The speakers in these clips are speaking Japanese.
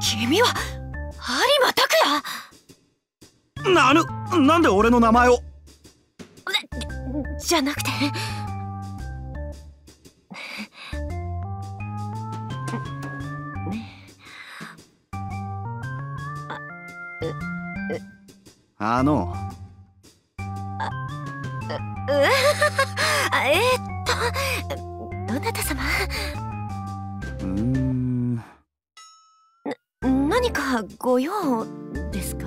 君は有馬拓也？なんで俺の名前をじゃなくてどなた様？何かご用ですか？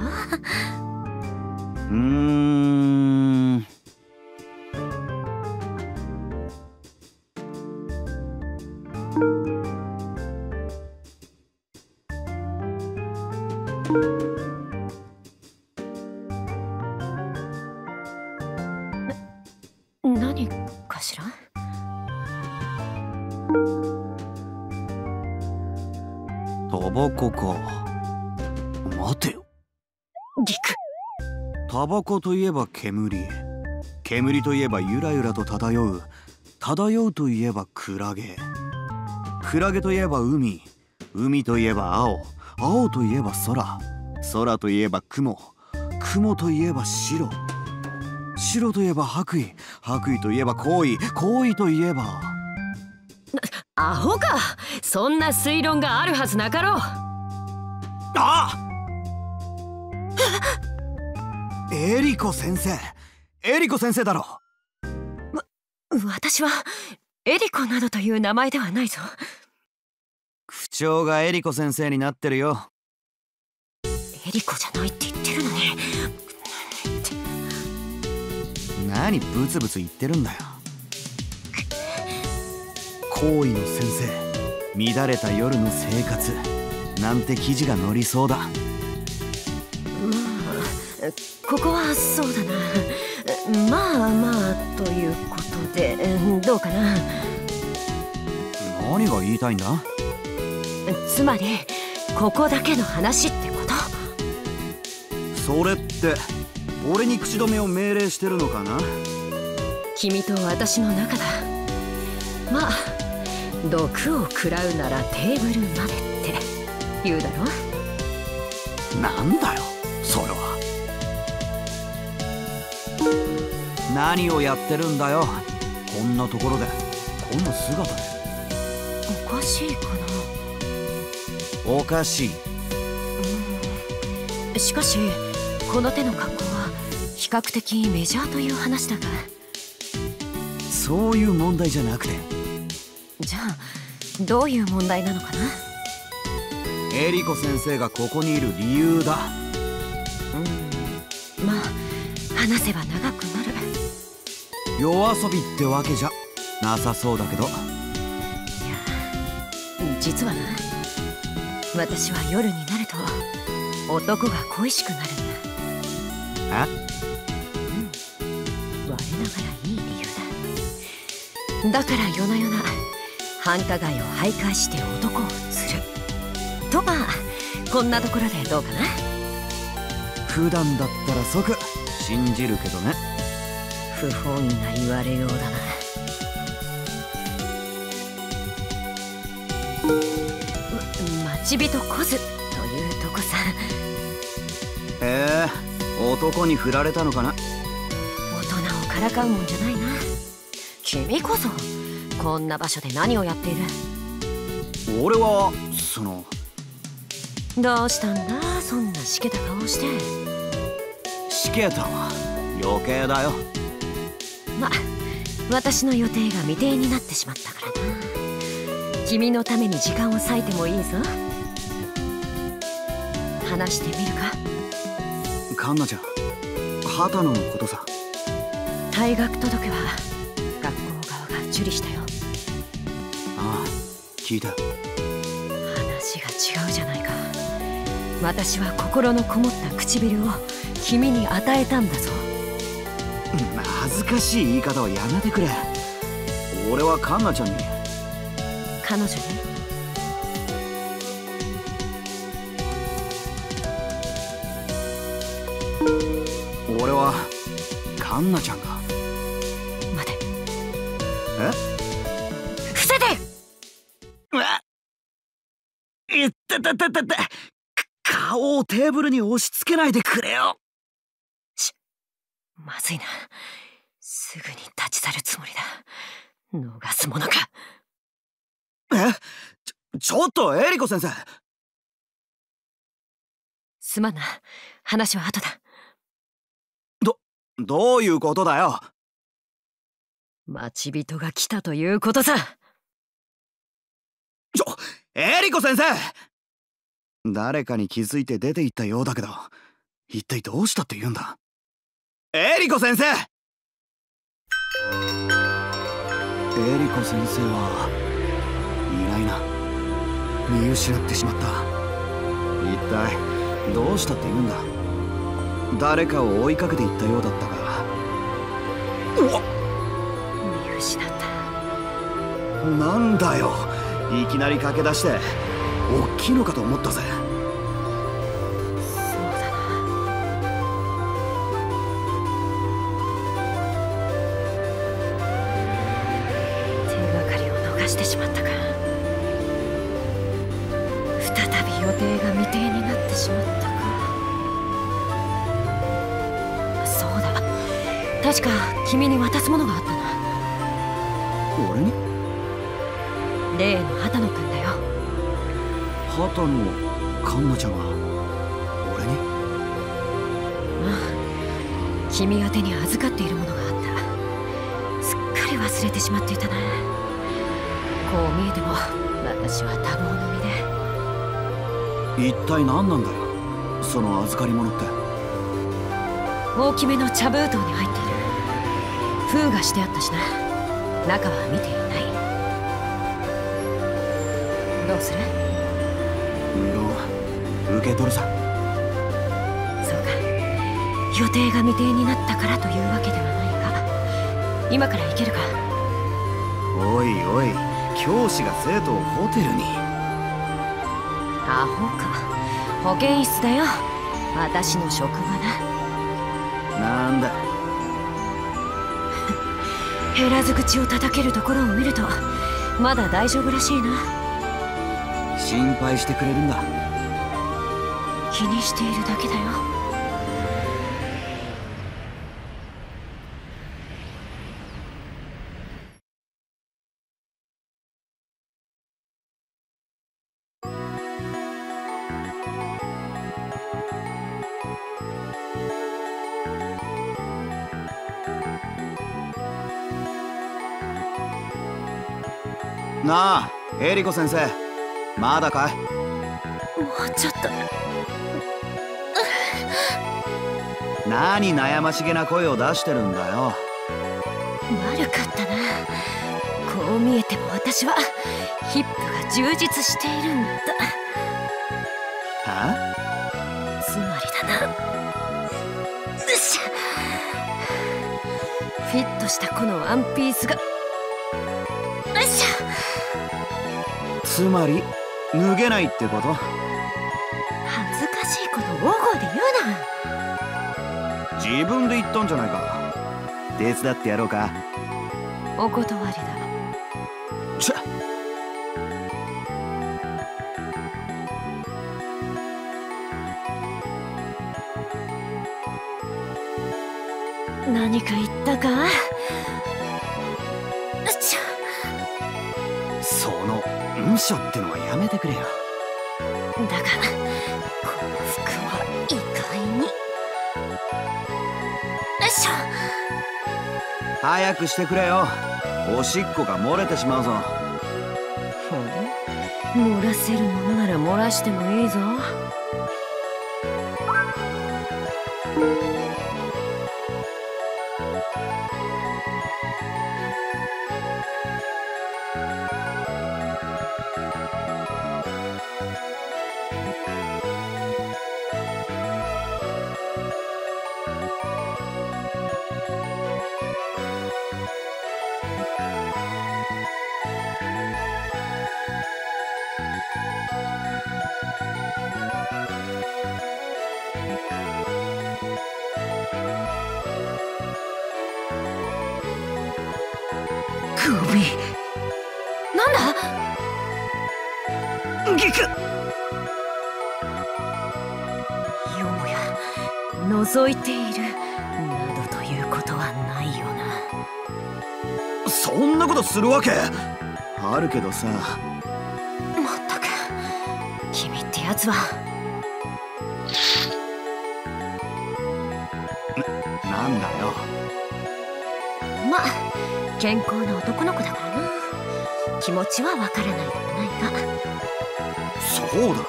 何かしら？タバコか。待てよリク、タバコといえば煙、煙といえばゆらゆらと漂う、漂うといえばクラゲ、クラゲといえば海、海といえば青、青といえば空、空といえば雲、雲といえば白、白といえば白衣、白衣といえば行為、行為といえばアホか、そんな推論があるはずなかろう。あっエリコ先生、エリコ先生だろ。私はエリコなどという名前ではないぞ。口調がエリコ先生になってるよ。エリコじゃないって言ってるのに。何ブツブツ言ってるんだよ。行為の先生、乱れた夜の生活なんて記事が載りそうだ。ここはそうだな、まあまあということでどうかな。何が言いたいんだ？つまりここだけの話ってこと？それって俺に口止めを命令してるのかな？君と私の仲だ。まあ毒を食らうならテーブルまでって言うだろ。なんだよそれは。何をやってるんだよこんなところで、こんな姿で。おかしいかな。おかしい、しかしこの手の格好は比較的メジャーという話だが。そういう問題じゃなくて。じゃあどういう問題なのかな。エリコ先生がここにいる理由だ。まあ話せば長くなる。夜遊びってわけじゃなさそうだけど。いや実はな、私は夜になると男が恋しくなるんだ。我ながらいい理由だ。だから夜な夜な繁華街を徘徊して男を釣ると。まあこんなところでどうかな。普段だったら即信じるけどね。不本意な言われようだな。待ち人こずというとこさ。男に振られたのかな。大人をからかうもんじゃないな。君こそこんな場所で何をやっている？俺はその。どうしたんだそんなしけた顔して。しけた？余計だよ。ま、私の予定が未定になってしまったからな。君のために時間を割いてもいいぞ。話してみるか。カンナちゃん、波多野のことさ。退学届は学校側が受理したよ。ああ、聞いた。話が違うじゃないか。私は心のこもった唇を君に与えたんだぞ。恥ずかしい言い方をやめてくれ。俺はカンナちゃんに。彼女に？俺はカンナちゃんが。待て。え？伏せて！あ！いったたたたた。顔をテーブルに押し付けないでくれよ。まずいな。すぐに立ち去るつもりだ。逃すものか。え？ちょっとエリコ先生。すまんな。話は後だ。どういうことだよ。待ち人が来たということさ。エリコ先生。誰かに気づいて出て行ったようだけど、一体どうしたって言うんだ。エリコ先生。エリコ先生はいないな。見失ってしまった。一体どうしたって言うんだ。誰かを追いかけていったようだったが。見失った。なんだよ、いきなり駆け出しておっきいのかと思ったぜ。してしまったか。再び予定が未定になってしまったか。そうだ、確か君に渡すものがあったな。俺に？例の波多野くんだよ。波多野、カンナちゃんが俺に？ああ、君宛てに預かっているものがあった。すっかり忘れてしまっていたな。こう見えても私は多忙の身で。一体何なんだよ、その預かり物って。大きめの茶封筒に入っている。封がしてあったしな。中は見ていない。どうする？無論受け取るさ。そうか、予定が未定になったからというわけではないが、今から行けるか。おいおい、教師が生徒をホテルに。アホか。保健室だよ、私の職場だ。なんだ減らず口を叩けるところを見るとまだ大丈夫らしいな。心配してくれるんだ。気にしているだけだよ。なあ、エリコ先生、まだかい？もうちょっと。何悩ましげな声を出してるんだよ。悪かったな。こう見えても私はヒップが充実しているんだ。は？つまりだな。うっしゃ。フィットしたこのワンピースが。つまり脱げないってこと？恥ずかしいこと大声で言うな。自分で言ったんじゃないか。手伝ってやろうか。お断りだ。ちゃっ。何か言ったか？その無所ってのはやめてくれよ。だがこの服は意外に。ッション。早くしてくれよ、おしっこが漏れてしまうぞ。漏らせるものなら漏らしてもいいぞ。覗いているなどということはないよな。そんなことするわけあるけどさ。まったく、君ってやつは。なんだよ。まあ健康な男の子だからな、気持ちはわからないでもないが。そうだ、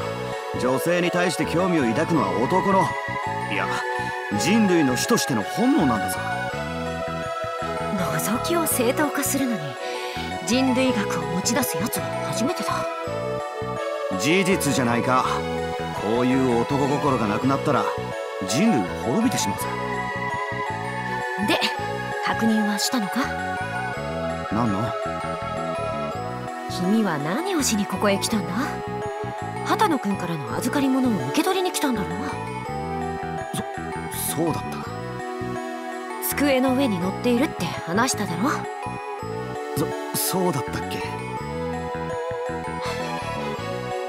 女性に対して興味を抱くのは男の、いや人類の種としての本能なんだぞ。覗きを正当化するのに人類学を持ち出すやつは初めてだ。事実じゃないか。こういう男心がなくなったら人類が滅びてしまうぞ。で確認はしたのか。何の？君は何をしにここへ来たんだ。波多野君からの預かり物を受け取りに来たんだろう。そうだった。机の上に乗っているって話しただろ。そうだったっけ。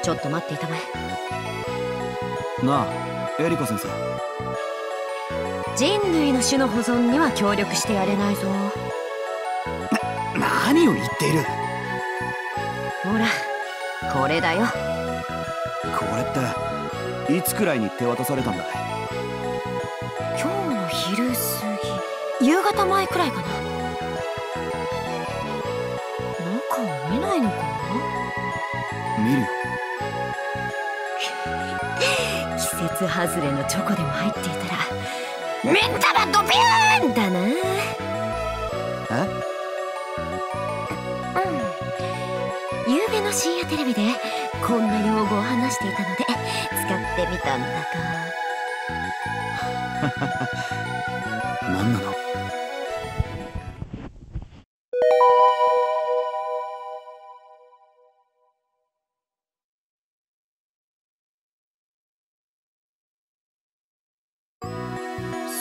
ちょっと待っていたまえ。なあエリコ先生、人類の種の保存には協力してやれないぞ。何を言っている。ほらこれだよ。これっていつくらいに手渡されたんだ。昼過ぎ、夕方前くらいかな。中を見ないのかな。見るよ。季節外れのチョコでも入っていたら目ん玉ドビューンだな。え？うん、昨夜の深夜テレビでこんな用語を話していたので使ってみたんだが。何なの。そ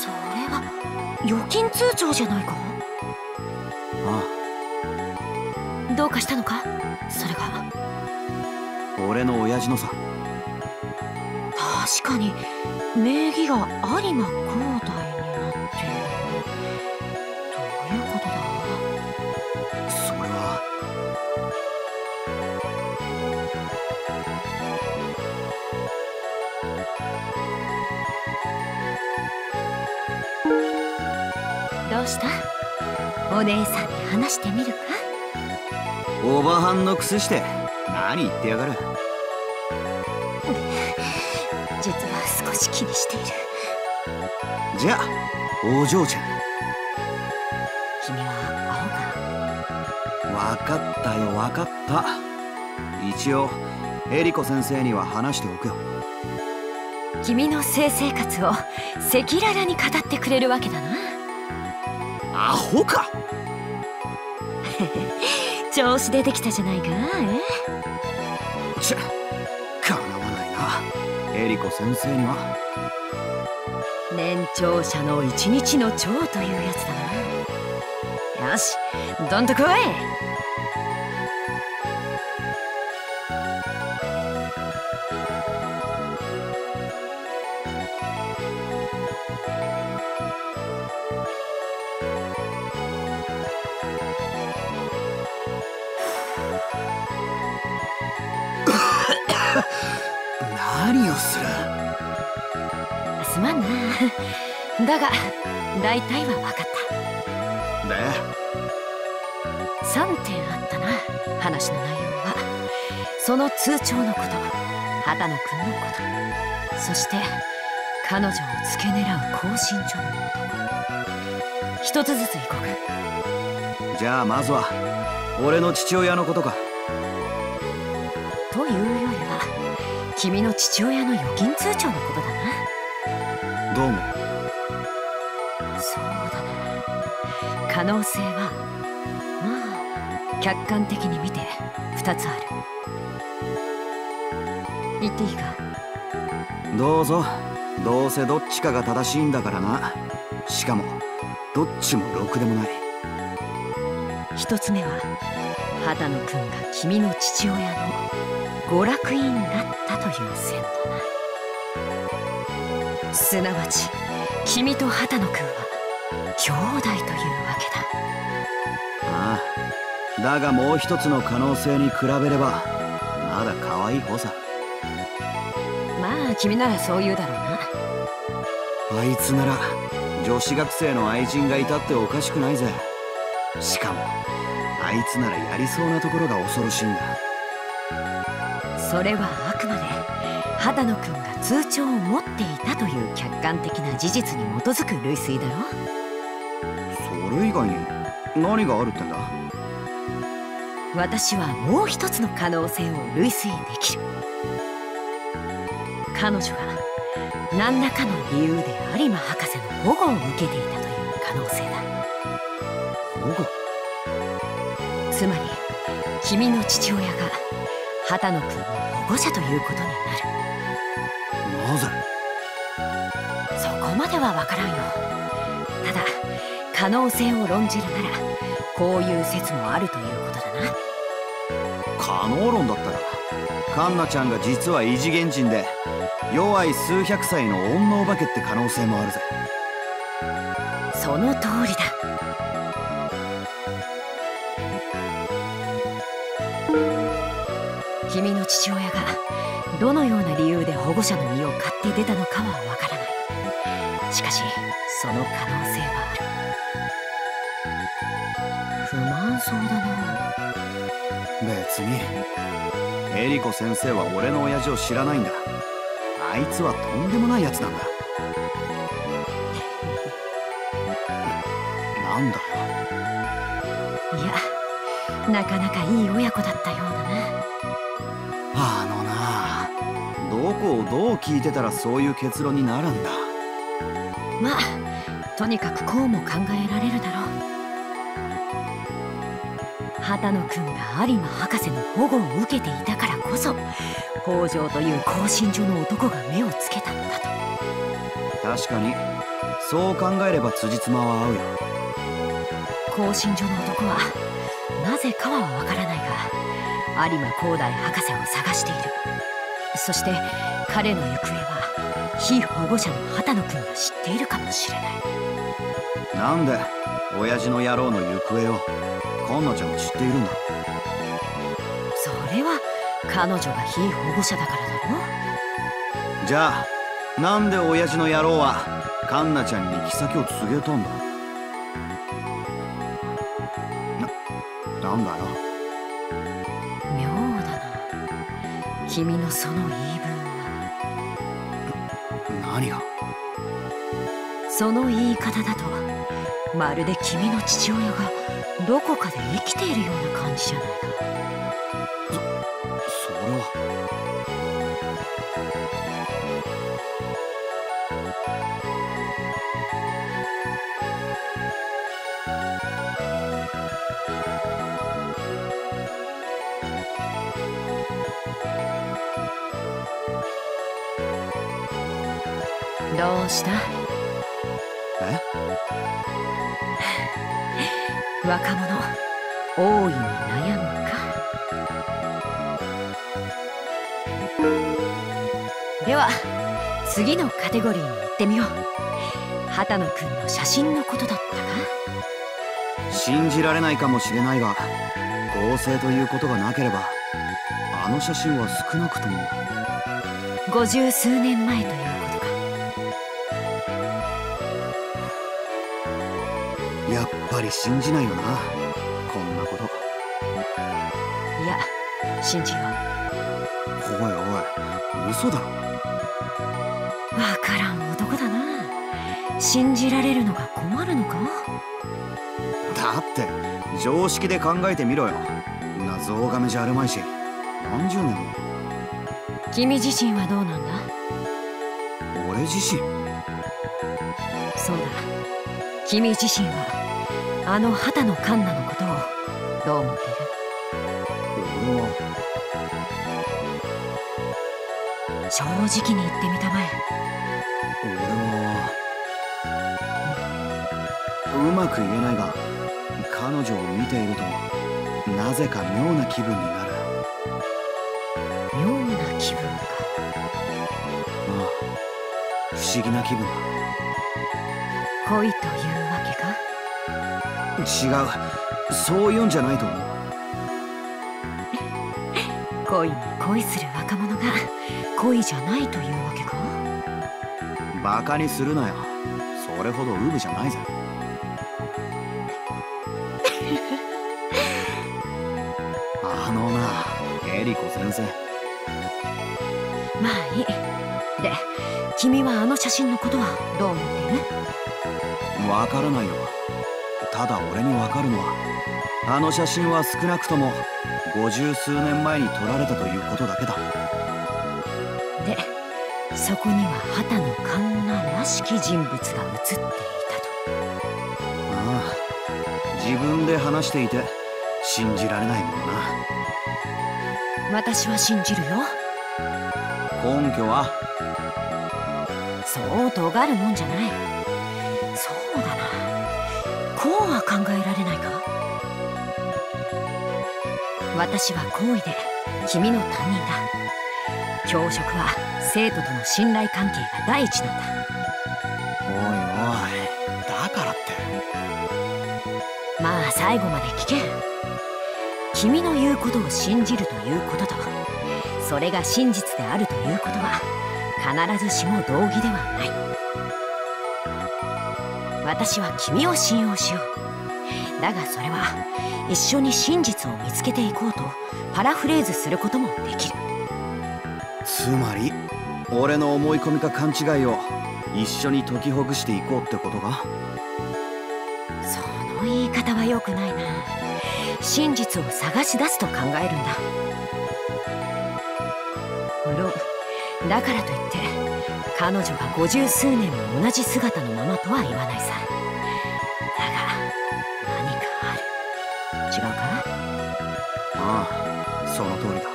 れは預金通帳じゃないか。ああ、どうかしたのか。それが俺の親父のさ。確かに名義が有馬光大になっている。どういうことだ。それはどうした。お姉さんに話してみるか。おばはんのくせして何言ってやがる。実は少し気にしている。じゃあお嬢ちゃん、君は青か。分かったよ分かった。一応エリコ先生には話しておくよ。君の性生活を赤裸々に語ってくれるわけだな。アホか。調子出てきたじゃないか。えちゃエリコ先生には年長者の一日の長というやつだな。よしどんと来い。だが大体は分かった。で3点あったな、話の内容は。その通帳のこと、畑野君のこと、そして彼女を付け狙う高身長のこと。一つずつ行こうか。じゃあまずは俺の父親のことか。というよりは君の父親の預金通帳のことだな。どうも。そうだな、可能性はまあ客観的に見て2つある。言っていいか。どうぞ。どうせどっちかが正しいんだからな。しかもどっちもろくでもない。1つ目は畑野くんが君の父親の娯楽委員だったという線だな。すなわち君と畑野くんは兄弟というわけだ。ああ、だがもう一つの可能性に比べればまだ可愛い方さ。まあ君ならそう言うだろうな。あいつなら女子学生の愛人がいたっておかしくないぜ。しかもあいつならやりそうなところが恐ろしいんだ。それはあくまで畑野くんが通帳を持っていたという客観的な事実に基づく類推だろ。それ以外に何があるってんだ。私はもう一つの可能性を類推できる。彼女が何らかの理由で有馬博士の保護を受けていたという可能性だ。保護？つまり君の父親が畑野君の保護者ということになる。なぜ？そこまでは分からんよ。ただ可能性を論じるならこういう説もあるということだな。可能論だったらカンナちゃんが実は異次元人で弱い数百歳の女のお化けって可能性もあるぜ。その通りだ。君の父親がどのような理由で保護者の身を買って出たのかはわからない。しかしその可能性はある。不満そうだな。別にエリコ先生は俺の親父を知らないんだ。あいつはとんでもないやつなんだ。なんだよ。いや、なかなかいい親子だったようだな。あのな、どこをどう聞いてたらそういう結論になるんだ。まあとにかくこうも考えられるだろう。畑野君が有馬博士の保護を受けていたからこそ北条という興信所の男が目をつけたのだと。確かにそう考えれば辻褄は合うよ。興信所の男はなぜかはわからないが有馬光大博士を探している。そして彼の行方は被保護者の畑野君が知っているかもしれない。なんで親父の野郎の行方をカンナちゃんは知っているんだ。それは彼女が非保護者だからだろ。じゃあなんで親父の野郎はカンナちゃんに行き先を告げたんだ。なんだよ。妙だな、君のその言い分は。何が？その言い方だとまるで君の父親がどこかで生きているような感じじゃないか。それはどうした？え？若者、大いに悩むか。では次のカテゴリーに行ってみよう。畑野くんの写真のことだったか。信じられないかもしれないが合成ということがなければあの写真は少なくとも50数年前ということか。やっぱり信じないよな、こんなこと。いや、信じよう。おいおい、嘘だろ。わからん男だな。信じられるのが困るのか？だって、常識で考えてみろよ。なゾウガメじゃあるまいし、何十年も。君自身はどうなんだ？俺自身？そうだ、君自身はあの畑野カンナのことをどう思っている？俺は正直に言ってみたまえ。俺はうまく言えないが、彼女を見ているとなぜか妙な気分になる。妙な気分か。ああ、不思議な気分だ。恋というわけか？違う、そういうんじゃないと思う。恋に恋する若者が恋じゃないというわけか？バカにするなよ、それほどウブじゃないぜ。あのな、エリコ先生。まあいい。で、君はあの写真のことはどう思っている？わからないよ。ただ俺にわかるのは、あの写真は少なくとも50数年前に撮られたということだけだ。で、そこには畑野栞奈らしき人物が写っていたと。ああ、自分で話していて信じられないもんな。私は信じるよ。根拠は？そう尖るもんじゃない。そうだな、こうは考えられないか？私は好意で君の担任だ。教職は生徒との信頼関係が第一なんだ。おいおい、だからって。まあ最後まで聞け。君の言うことを信じるということと、それが真実であるということは必ずしも同義ではない。私は君を信用しよう。だがそれは一緒に真実を見つけていこうとパラフレーズすることもできる。つまり俺の思い込みか勘違いを一緒に解きほぐしていこうってことか？その言い方は良くないな。真実を探し出すと考えるんだ。無論、だからといって彼女が50数年も同じ姿のままとは言わないさ。だが何かある。違うか？ああ、その通りだ。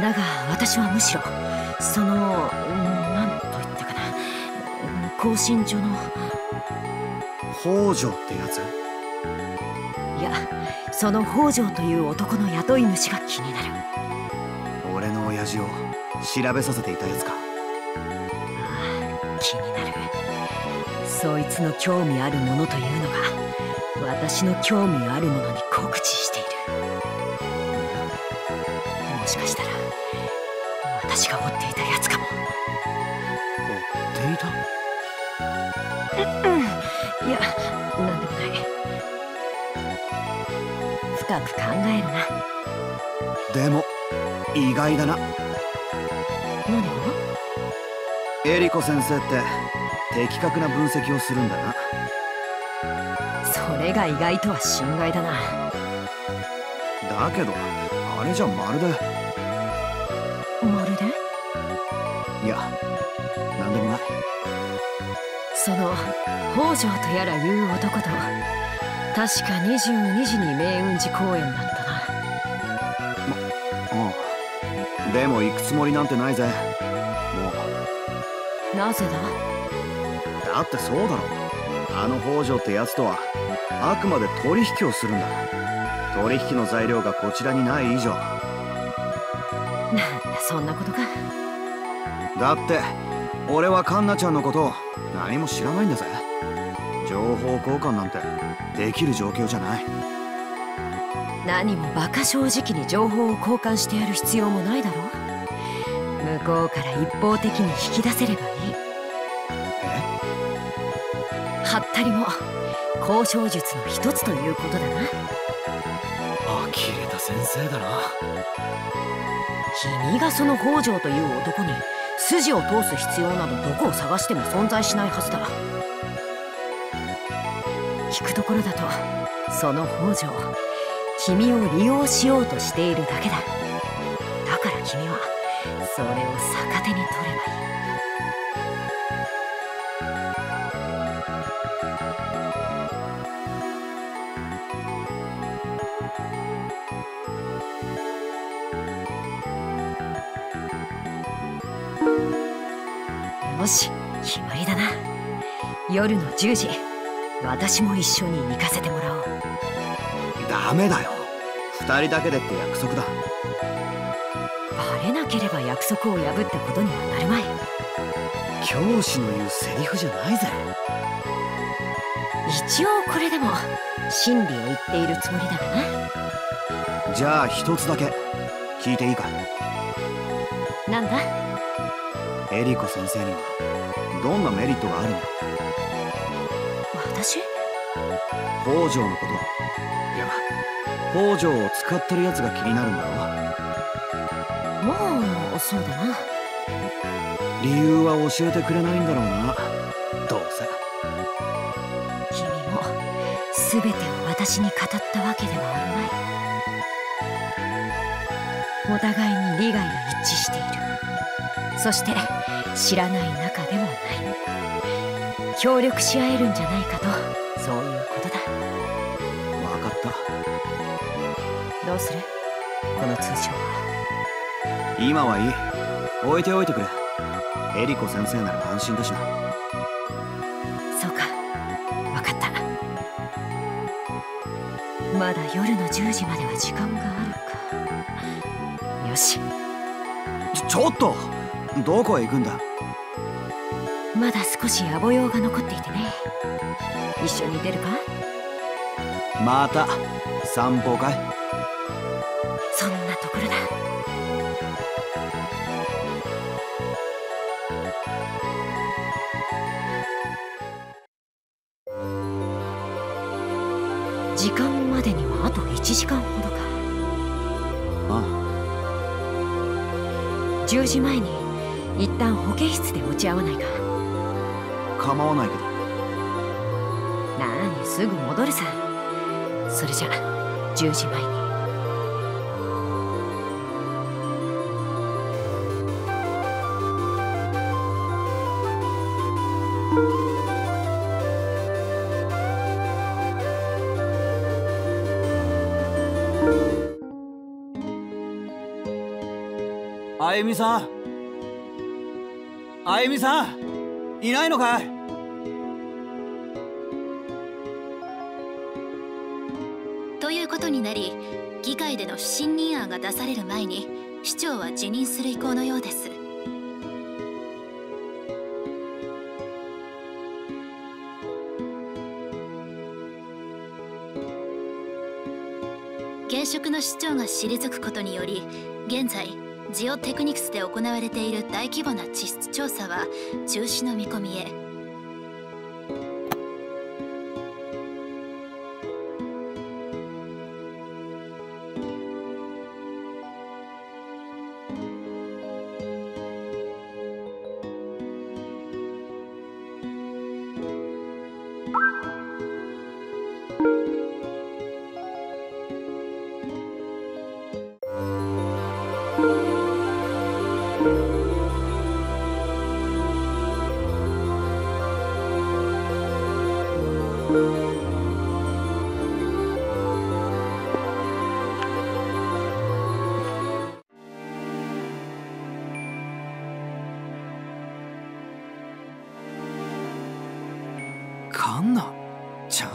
だが私はむしろその高身長の北条ってやつ？いや、その北条という男の雇い主が気になる。俺の親父を調べさせていたやつか？ああ、気になる。そいつの興味あるものというのが私の興味あるものに酷似している。もしかしたら私が追っていたやつかも。追っていた？いや、なんでもない。深く考えるな。でも意外だな。何が？エリコ先生って的確な分析をするんだな。それが意外とは心外だな。だけどあれじゃまるでいや、なんでもない。その北条とやらいう男と、確か22時に明雲寺公園だったな。うん、でも行くつもりなんてないぜ、もう。なぜだ？だってそうだろ、あの北条ってやつとはあくまで取引をするんだ。取引の材料がこちらにない以上。なんだ、そんなことか。だって俺はカンナちゃんのことを何も知らないんだぜ。情報交換なんてできる状況じゃない。何も馬鹿正直に情報を交換してやる必要もないだろう。向こうから一方的に引き出せればいい。ハッタリも交渉術の一つということだな。呆れた先生だな。君がその北条という男に筋を通す必要などどこを探しても存在しないはずだ。聞くところだとその北条、君を利用しようとしているだけだ。だから君はそれを逆手に取ればいい。よし、決まりだな。夜の10時、私も一緒に行かせてもらおう。ダメだよ。2人だけでって約束だ。バレなければ約束を破ったことにはなるまい。教師の言うセリフじゃないぜ。一応これでも真理を言っているつもりだがな。じゃあ一つだけ聞いていいか。なんだ？エリコ先生にはどんなメリットがあるんだ。私？北条のこと、いや北条を使ってるやつが気になるんだろう。まあそうだな。理由は教えてくれないんだろうな、どうせ。君も全てを私に語ったわけではあるまい。お互いに利害が一致している。そして知らない中でもない。協力し合えるんじゃないかと、そういうことだ。分かった。どうする？この通称は。今はいい、置いておいてくれ。エリコ先生なら安心だしな。そうか、分かった。まだ夜の10時までは時間があるか。よし。ちょっとどこへ行くんだ？まだ少し野暮用が残っていてね。一緒に出るか？また散歩かい？そんなところだ。時間までにはあと1時間ほどか。ああ、10時前に一旦保健室で落ち合わないか。構わないけど。なに、すぐ戻るさ。それじゃ10時前に。あゆみさん、あゆみさん、いないのかい？ということになり、議会での不信任案が出される前に市長は辞任する意向のようです。現職の市長が退くことにより、現在ジオテクニクスで行われている大規模な地質調査は中止の見込みへ。カンナちゃん、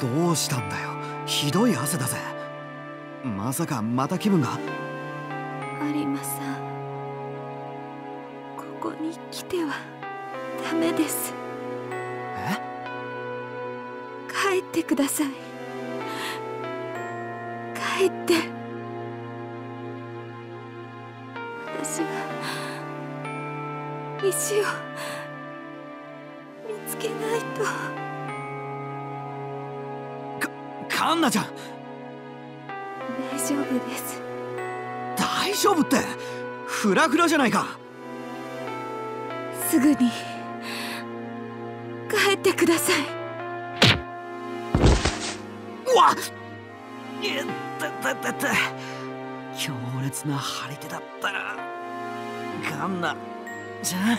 どうしたんだよ。ひどい汗だぜ。まさかまた気分が。有馬さん、ここに来てはダメです。え？帰ってください。帰って。私は石を見つけないと。カンナちゃん、大丈夫です。大丈夫ってフラフラじゃないか。すぐに帰ってください。うわっ、強烈な張り手だったな、カンナちゃん。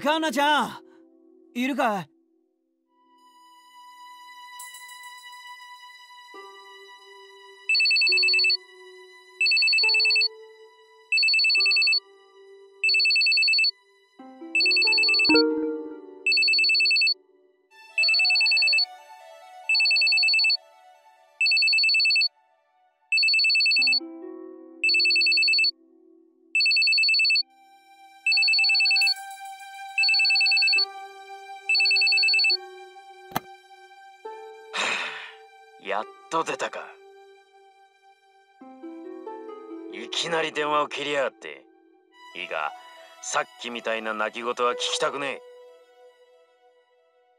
カンナちゃん、いるかい？やっと出たか。いきなり電話を切りやがって。いいか、さっきみたいな泣き言は聞きたくねえ。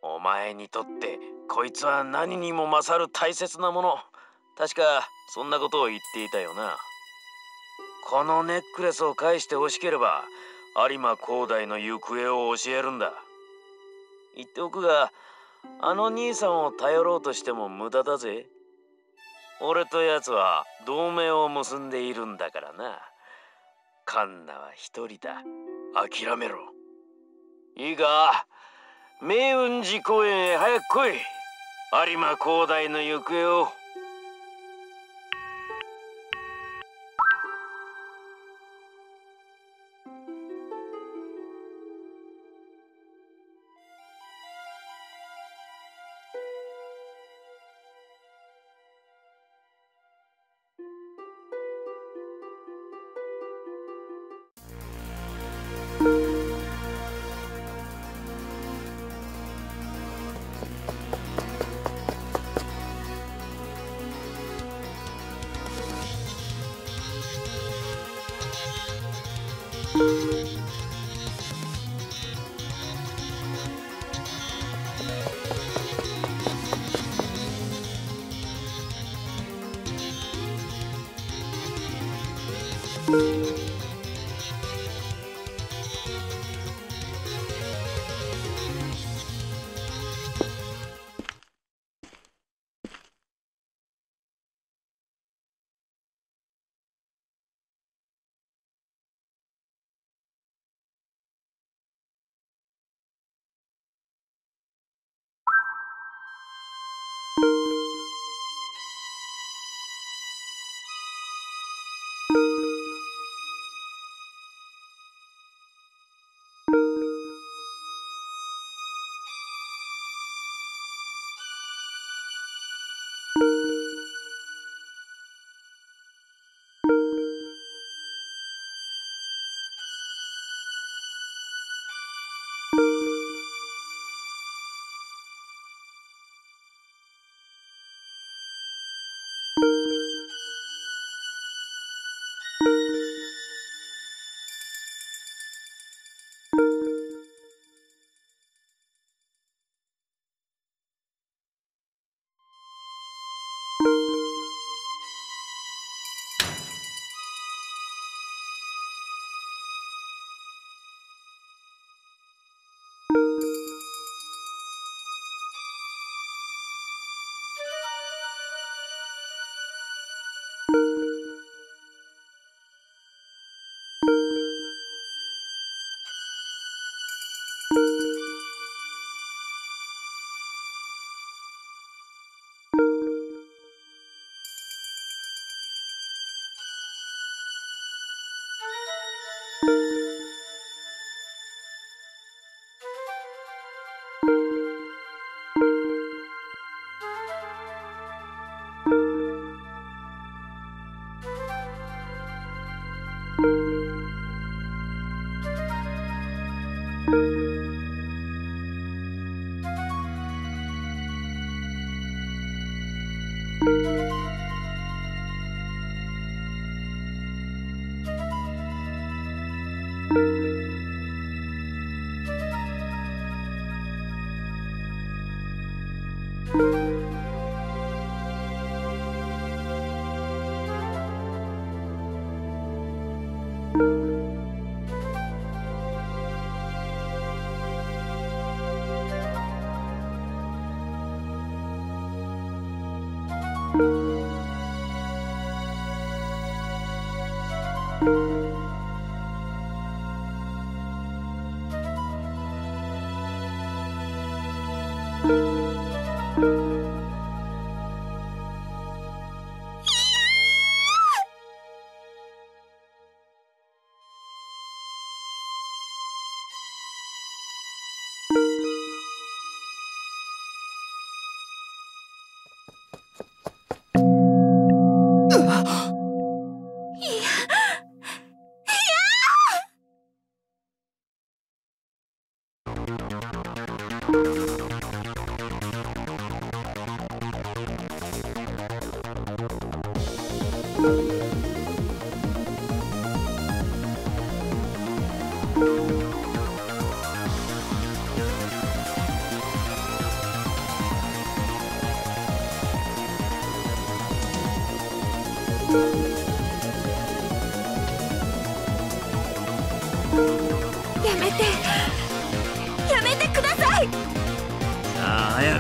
お前にとってこいつは何にも勝る大切なもの、確かそんなことを言っていたよな。このネックレスを返してほしければ有馬光大の行方を教えるんだ。言っておくが、あの兄さんを頼ろうとしても無駄だぜ。俺とやつは同盟を結んでいるんだからな。カンナは一人だ。諦めろ。いいか、明雲寺公園へ早く来い。有馬光大の行方を。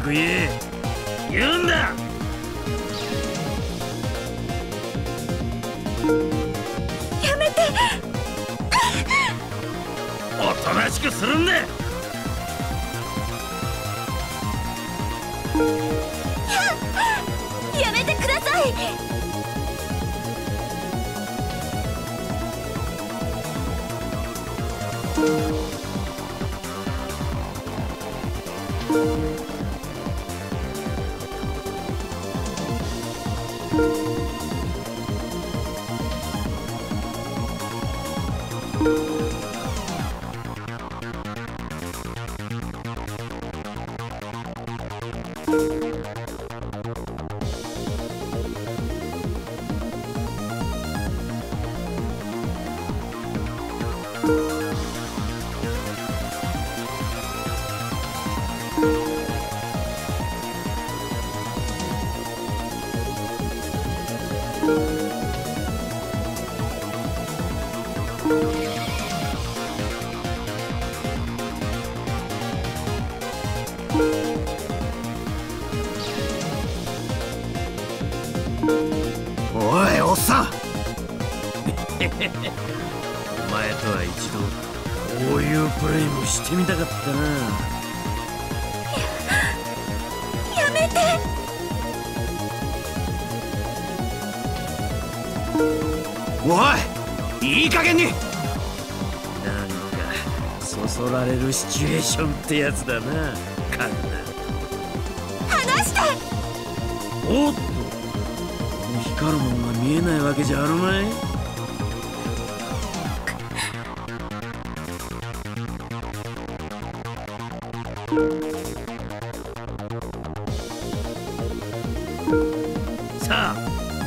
く言うんだ。やめて。おとなしくするんだ。やめてください。してみたかったな。やめて。おい、いい加減に。なんかそそられるシチュエーションってやつだな、カンナ。離して。おっと、光るものが見えないわけじゃあるまい。さあ、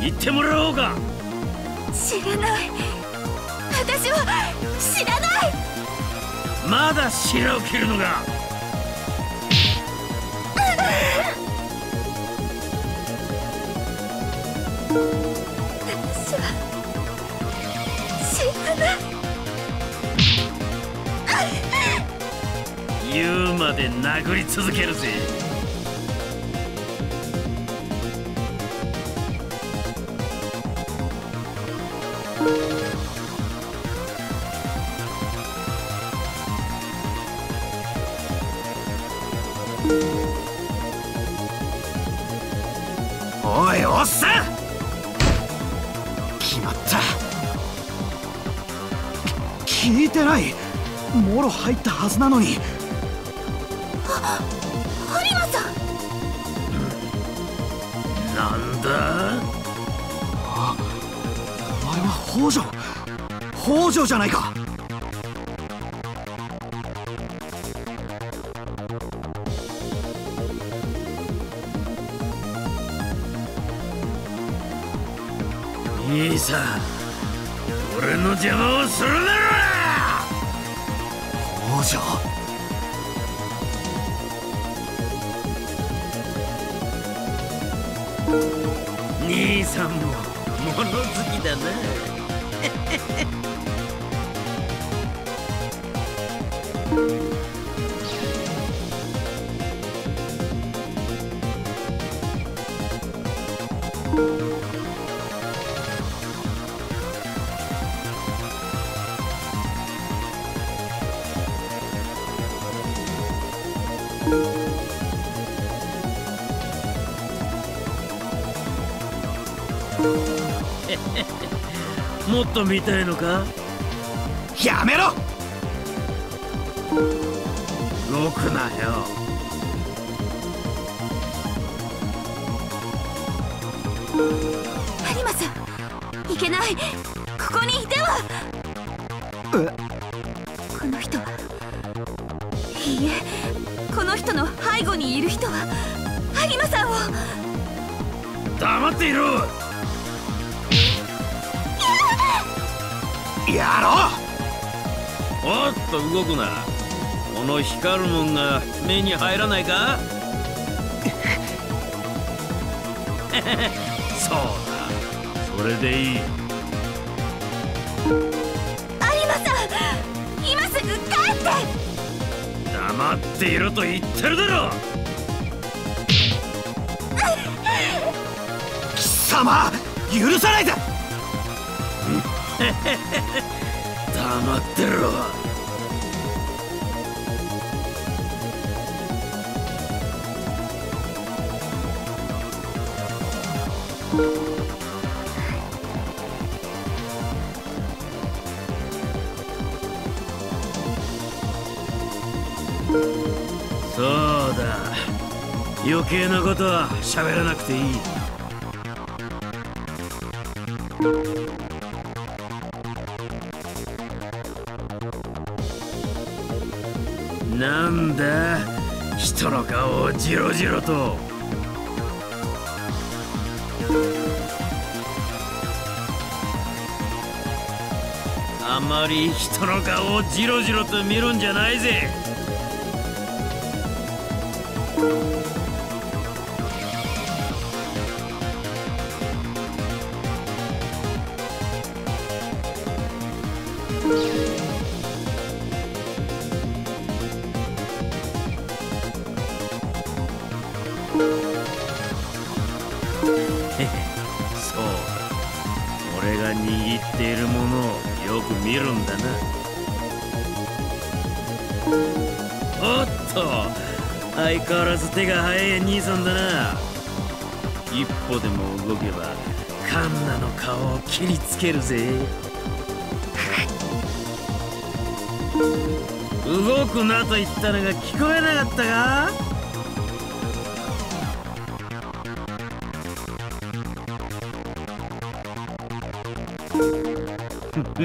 言ってもらおうか。知らない。私は知らない。まだ白を切るのか。私は知らない。言うまで殴り続けるぜ。入ったはずなのに。堀間さん。なんだ。あ、お前は北条。北条じゃないか。いいさ、俺の邪魔をするな。兄さんも物好きだな。もっと見たいのか。やめろ。動くなよ。有馬さん、いけない。ここにいては。この人は、いいえ、この人の背後にいる人は有馬さんを。黙っていろ。やろう。おっと、動くな。この光るもんが目に入らないか。そうだ、それでいい。有馬さん、今すぐ帰って。黙っていろと言ってるだろ。様、許さないぜ。黙ってろ。そうだ、余計なことは喋らなくていい。なんだ、人の顔をジロジロと。あまり人の顔をジロジロと見るんじゃないぜ。そう、俺が握っているものをよく見るんだな。おっと、相変わらず手が早い兄さんだな。一歩でも動けばカンナの顔を切りつけるぜ。動くなと言ったのが聞こえなかったか？お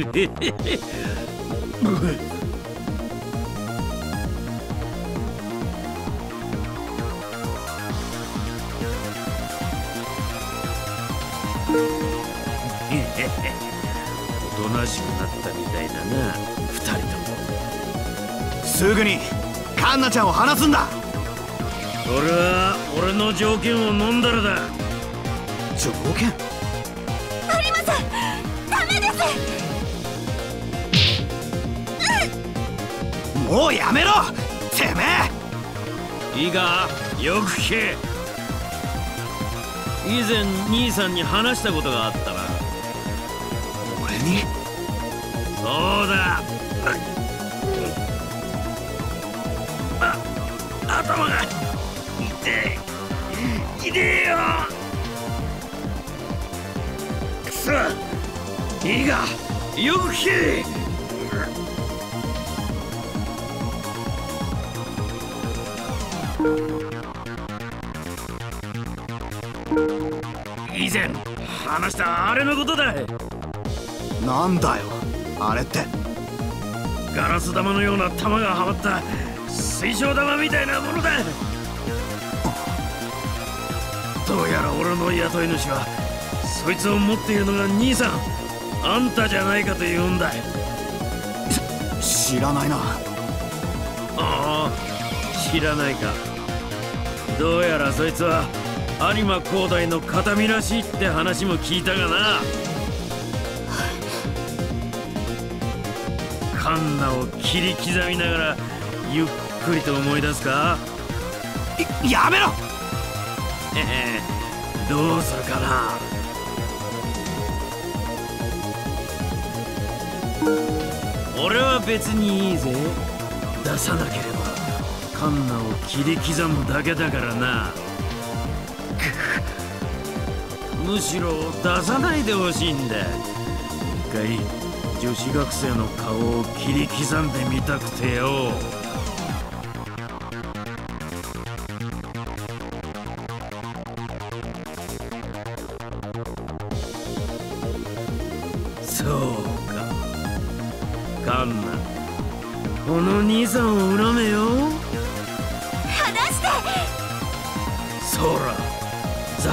となしくなったみたいだな、二人とも。すぐにカンナちゃんを放すんだ。それは俺の条件を飲んだらだ。条件？ありません。もうやめろ、てめえ。いいか、よく聞け。以前兄さんに話したことがあったな。俺に？そうだ。頭が痛い。痛えよ。くそ。いいか、よく聞け。以前話したあれのことだ。なんだよあれって。ガラス玉のような玉がはまった水晶玉みたいなものだ。どうやら俺の雇い主はそいつを持っているのが兄さん、あんたじゃないかと言うんだ。知らないな。ああ、知らないか。どうやらそいつは有馬高大の形見らしいって話も聞いたがな。カンナを切り刻みながらゆっくりと思い出すか。やめろ。どうするかな。俺は別にいいぜ。出さなければカンナを切り刻むだけだからな。むしろ出さないでほしいんだ。一回女子学生の顔を切り刻んでみたくてよ。そうか、カンナ、この兄さんを恨めよ。離して。そら、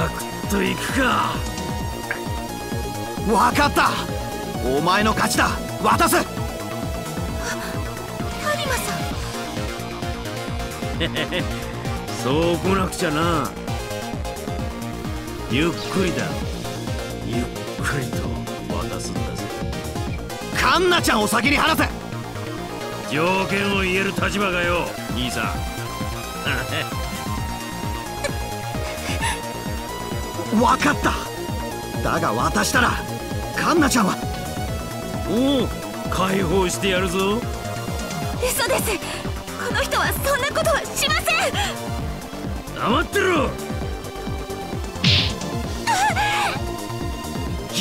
ザクと行くか。分かった、お前の勝ちだ。渡す。有馬さん。そう来なくちゃな。ゆっくりだ。ゆっくりと渡すんだぜ。カンナちゃんを先に放せ。条件を言える立場がよ、兄さん。分かった。だが私ならカンナちゃんは。おお、解放してやるぞ。嘘です、この人はそんなことはしません。黙ってろ。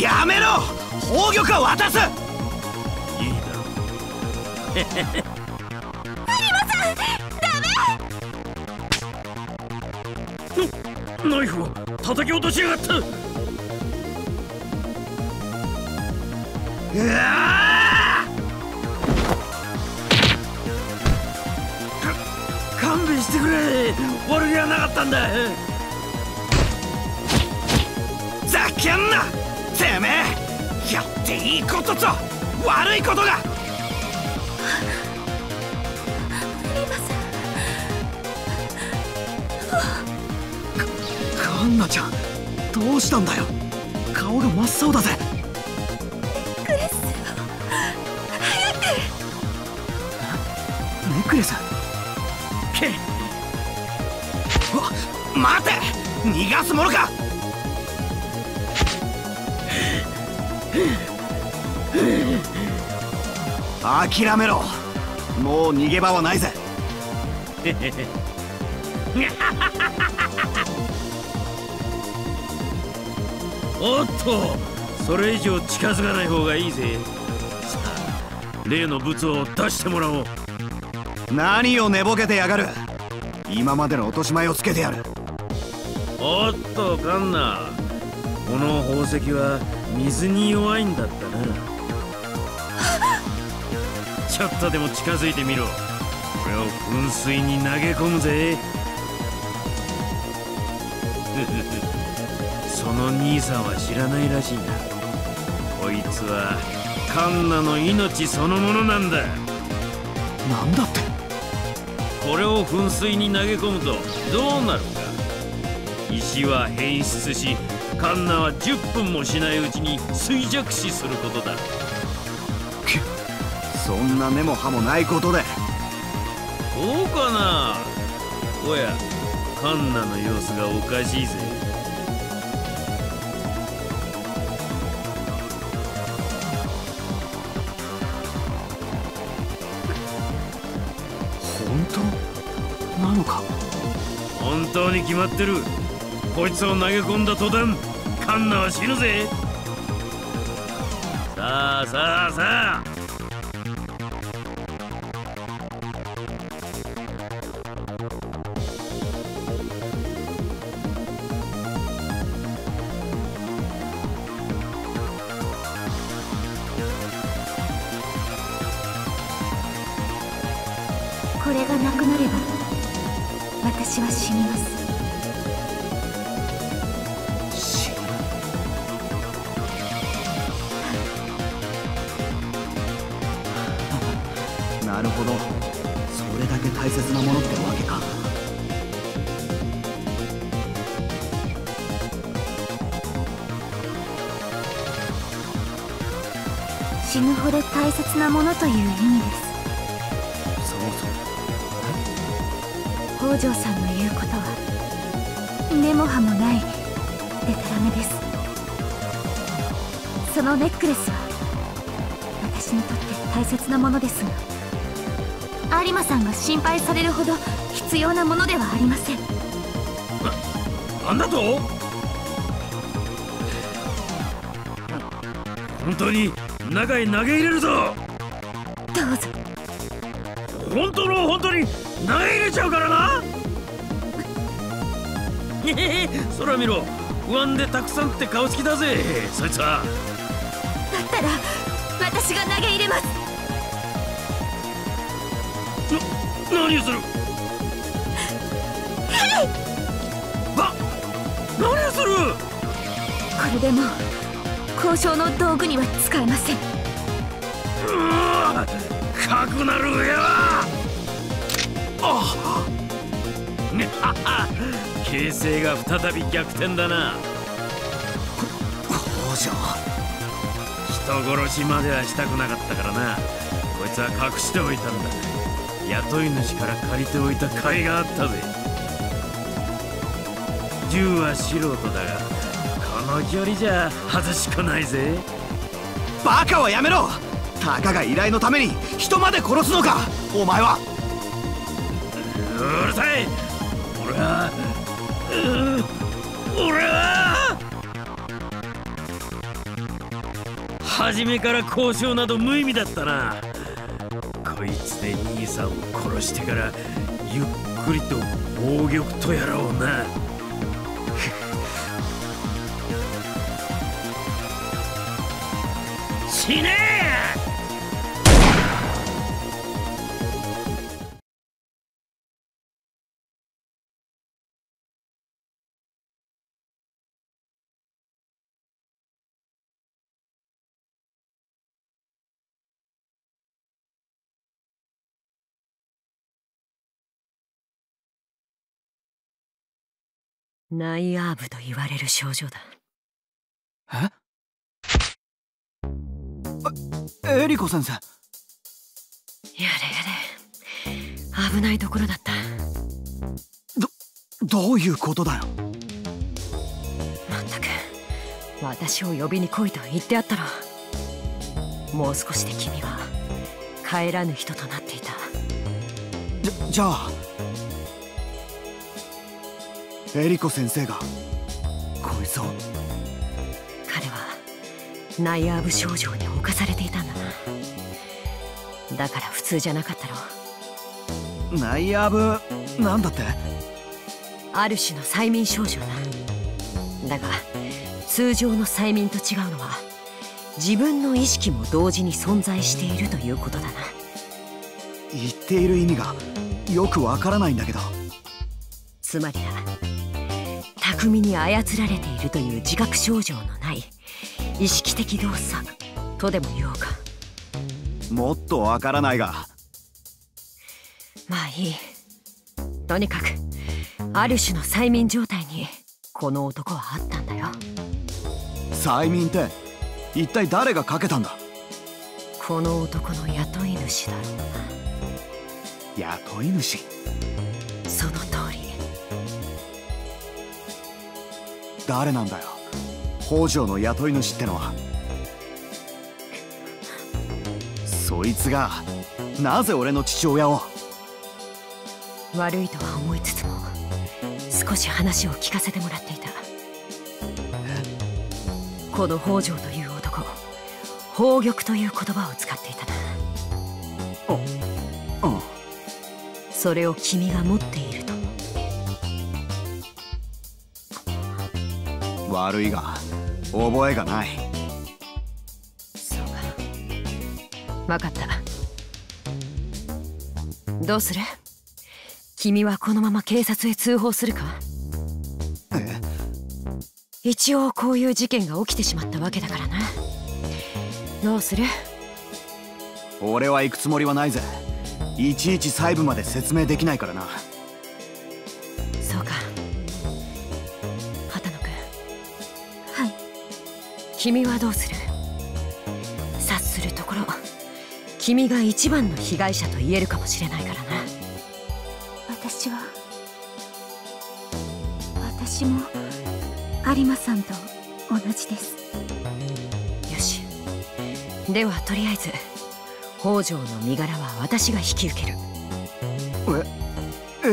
やめろ、宝玉を渡す。いいだろう。ナイフを叩き落としやがった。うわー、勘弁してくれ、悪気はなかったんだ。ざけんな、てめえ。やっていいことと悪いことが。カンナちゃん、どうしたんだよ。顔が真っ青だぜ。ネックレスを早く。ネックレス。けっ。お、待て、逃がすものか。諦めろ、もう逃げ場はないぜ。へへへ。おっと、それ以上近づかない方がいいぜ。さあ、例の物を出してもらおう。何を寝ぼけてやがる。今までの落とし前をつけてやる。おっと、カンナ、この宝石は水に弱いんだったな。ちょっとでも近づいてみろ。これを噴水に投げ込むぜ。その兄さんは知らないらしいな。こいつはカンナの命そのものなんだ。なんだって。これを噴水に投げ込むとどうなるか。石は変質し、カンナは10分もしないうちに衰弱死することだ。くっ、そんな根も葉もないことで。そうかな。おや、カンナの様子がおかしいぜ。本当に決まってる。こいつを投げ込んだ途端、カンナは死ぬぜ。さあさあさあ。これがなくなれば私は死にます。死ぬ。なるほど、それだけ大切なものってわけか。死ぬほど大切なものという意味です。北条さんの言うことは根も葉もないデタラメです。そのネックレスは私にとって大切なものですが、有馬さんが心配されるほど必要なものではありません。なんだと。本当に中へ投げ入れるぞ。どうぞ。本当に投げ入れちゃうからな。空見ろ、不安でたくさんって顔つきだぜ、そいつは。だったら私が投げ入れます。何をする。はい。何をする。これでも交渉の道具には使えません。かくなる上は。形勢が再び逆転だな。北条、人殺しまではしたくなかったからな。こいつは隠しておいたんだ。雇い主から借りておいた甲斐があったぜ。銃は素人だが長距離じゃ外しかないぜ。バカはやめろ。たかが依頼のために人まで殺すのかお前は。うるさい。俺は初めから交渉など無意味だったな。こいつで兄さんを殺してからゆっくりと暴力とやろうな。死ねえ。ナイアーブと言われる症状だ。え？エリコ先生。やれやれ、危ないところだった。どういうことだよ。まったく、私を呼びに来いと言ってあったろ。もう少しで君は帰らぬ人となっていた。じゃあエリコ先生がこいつを。彼はナイアーブ症状に侵されていたんだな。だから普通じゃなかったろ。ナイアーブなんだって？ある種の催眠症状だ。だが通常の催眠と違うのは、自分の意識も同時に存在しているということだな。言っている意味がよくわからないんだけど。つまりだ、巧みに操られているという自覚症状のない意識的動作とでも言おうか。もっとわからないが。まあいい。とにかくある種の催眠状態にこの男はあったんだよ。催眠って一体誰がかけたんだ？この男の雇い主だろうな。雇い主？その通り。誰なんだよ、北条の雇い主ってのは。そいつがなぜ俺の父親を。悪いとは思いつつも、少し話を聞かせてもらっていた。この北条という男、宝玉という言葉を使っていたな。うん、それを君が持っていると。悪いが覚えがない。そうか、分かった。どうする？君はこのまま警察へ通報するか？一応こういう事件が起きてしまったわけだからな。どうする？俺は行くつもりはないぜ。いちいち細部まで説明できないからな。そうか。君はどうする？察するところ、君が一番の被害者と言えるかもしれないからな。私も有馬さんと同じです。よし、ではとりあえず北条の身柄は私が引き受け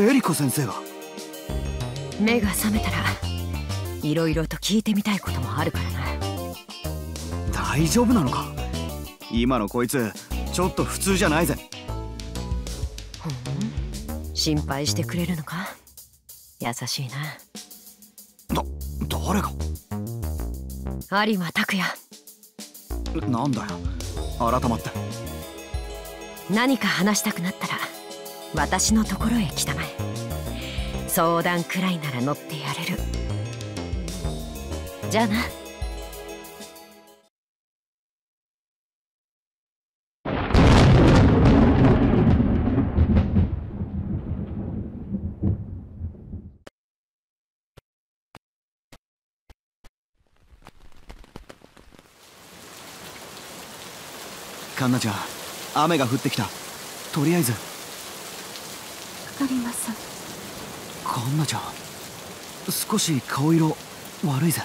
る。エリコ先生が？目が覚めたらいろいろと聞いてみたいこともあるからな。大丈夫なのか？今のこいつちょっと普通じゃないぜ。心配してくれるのか？優しいな。誰が？有馬拓也。なんだよ、改まって。何か話したくなったら私のところへ来たまえ。相談くらいなら乗ってやれる。じゃあな。カンナちゃん、雨が降ってきた。とりあえず。有馬さん。カンナちゃん、少し顔色悪いぜ。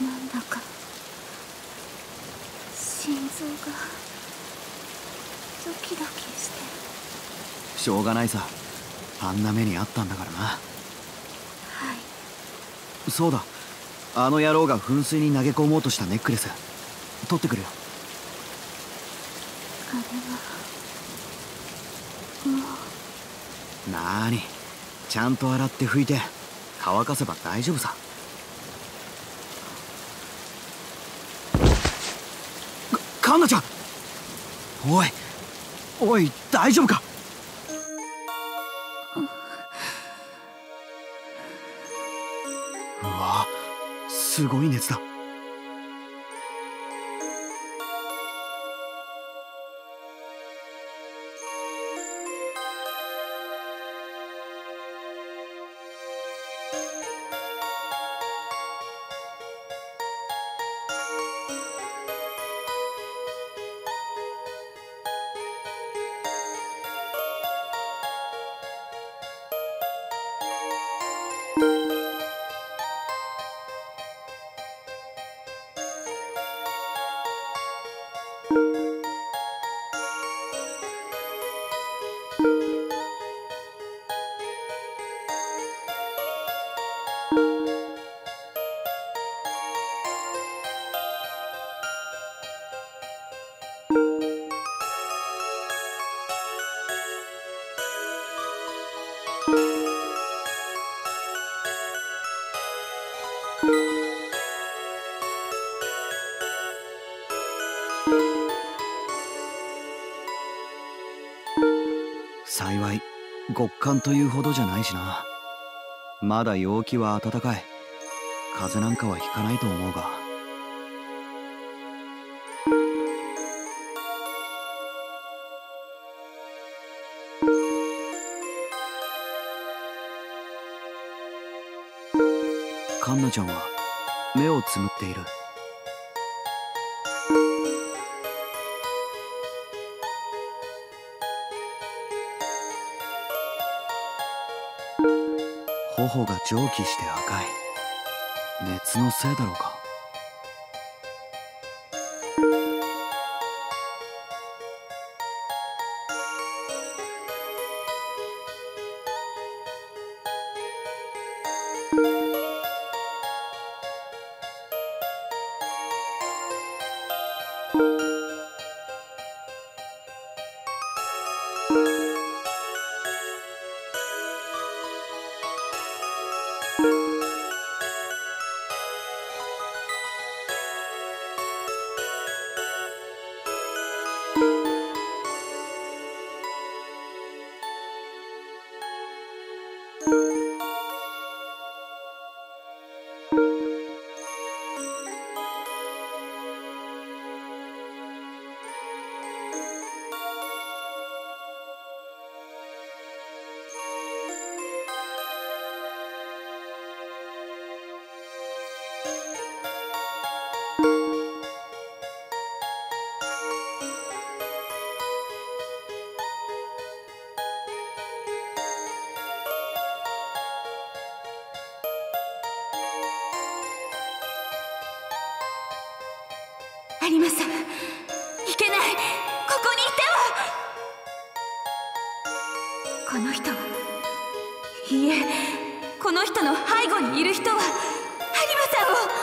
なんだか心臓がドキドキして。しょうがないさ、あんな目にあったんだからな。はい、そうだ、あの野郎が噴水に投げ込もうとしたネックレス取ってくるよ。あれはもう。なーに、ちゃんと洗って拭いて乾かせば大丈夫さ。カンナちゃん、おいおい、大丈夫か？うわ、すごい熱だ。幸い極寒というほどじゃないしな。まだ陽気は暖かい。風邪なんかはひかないと思うが。カンナちゃんは目をつむっている。頬が蒸気して赤い。熱のせいだろうか。有馬さん、いけない、ここにいては。この人、いいえ、この人の背後にいる人は有馬さんを。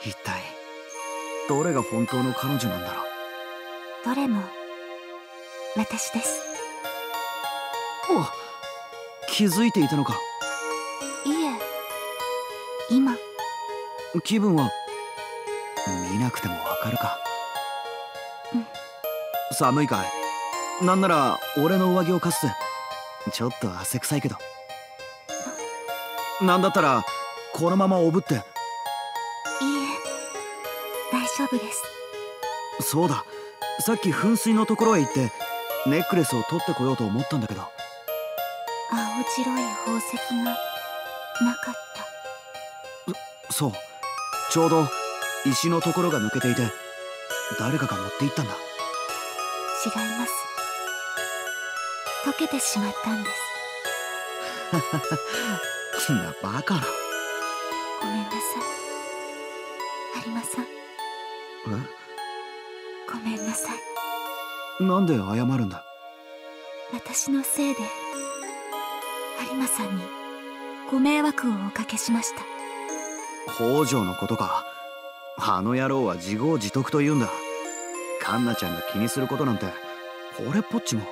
一体どれが本当の彼女なんだろう。どれも私です。お、気づいていたのか。いえ、今気分は見なくてもわかるか。うん、寒いかい？なんなら俺の上着を貸す。ちょっと汗臭いけど。なんだったらこのままおぶって。いいえ、大丈夫です。そうだ、さっき噴水のところへ行ってネックレスを取ってこようと思ったんだけど、青白い宝石がなかった。そう、ちょうど石のところが抜けていて誰かが持って行ったんだ。違います、溶けてしまったんです。そんなバカな。ごめんなさい有馬さん。え？ごめんなさい。なんで謝るんだ。私のせいで有馬さんにご迷惑をおかけしました。北条のことか。あの野郎は自業自得と言うんだ。カンナちゃんが気にすることなんて俺っぽっちも。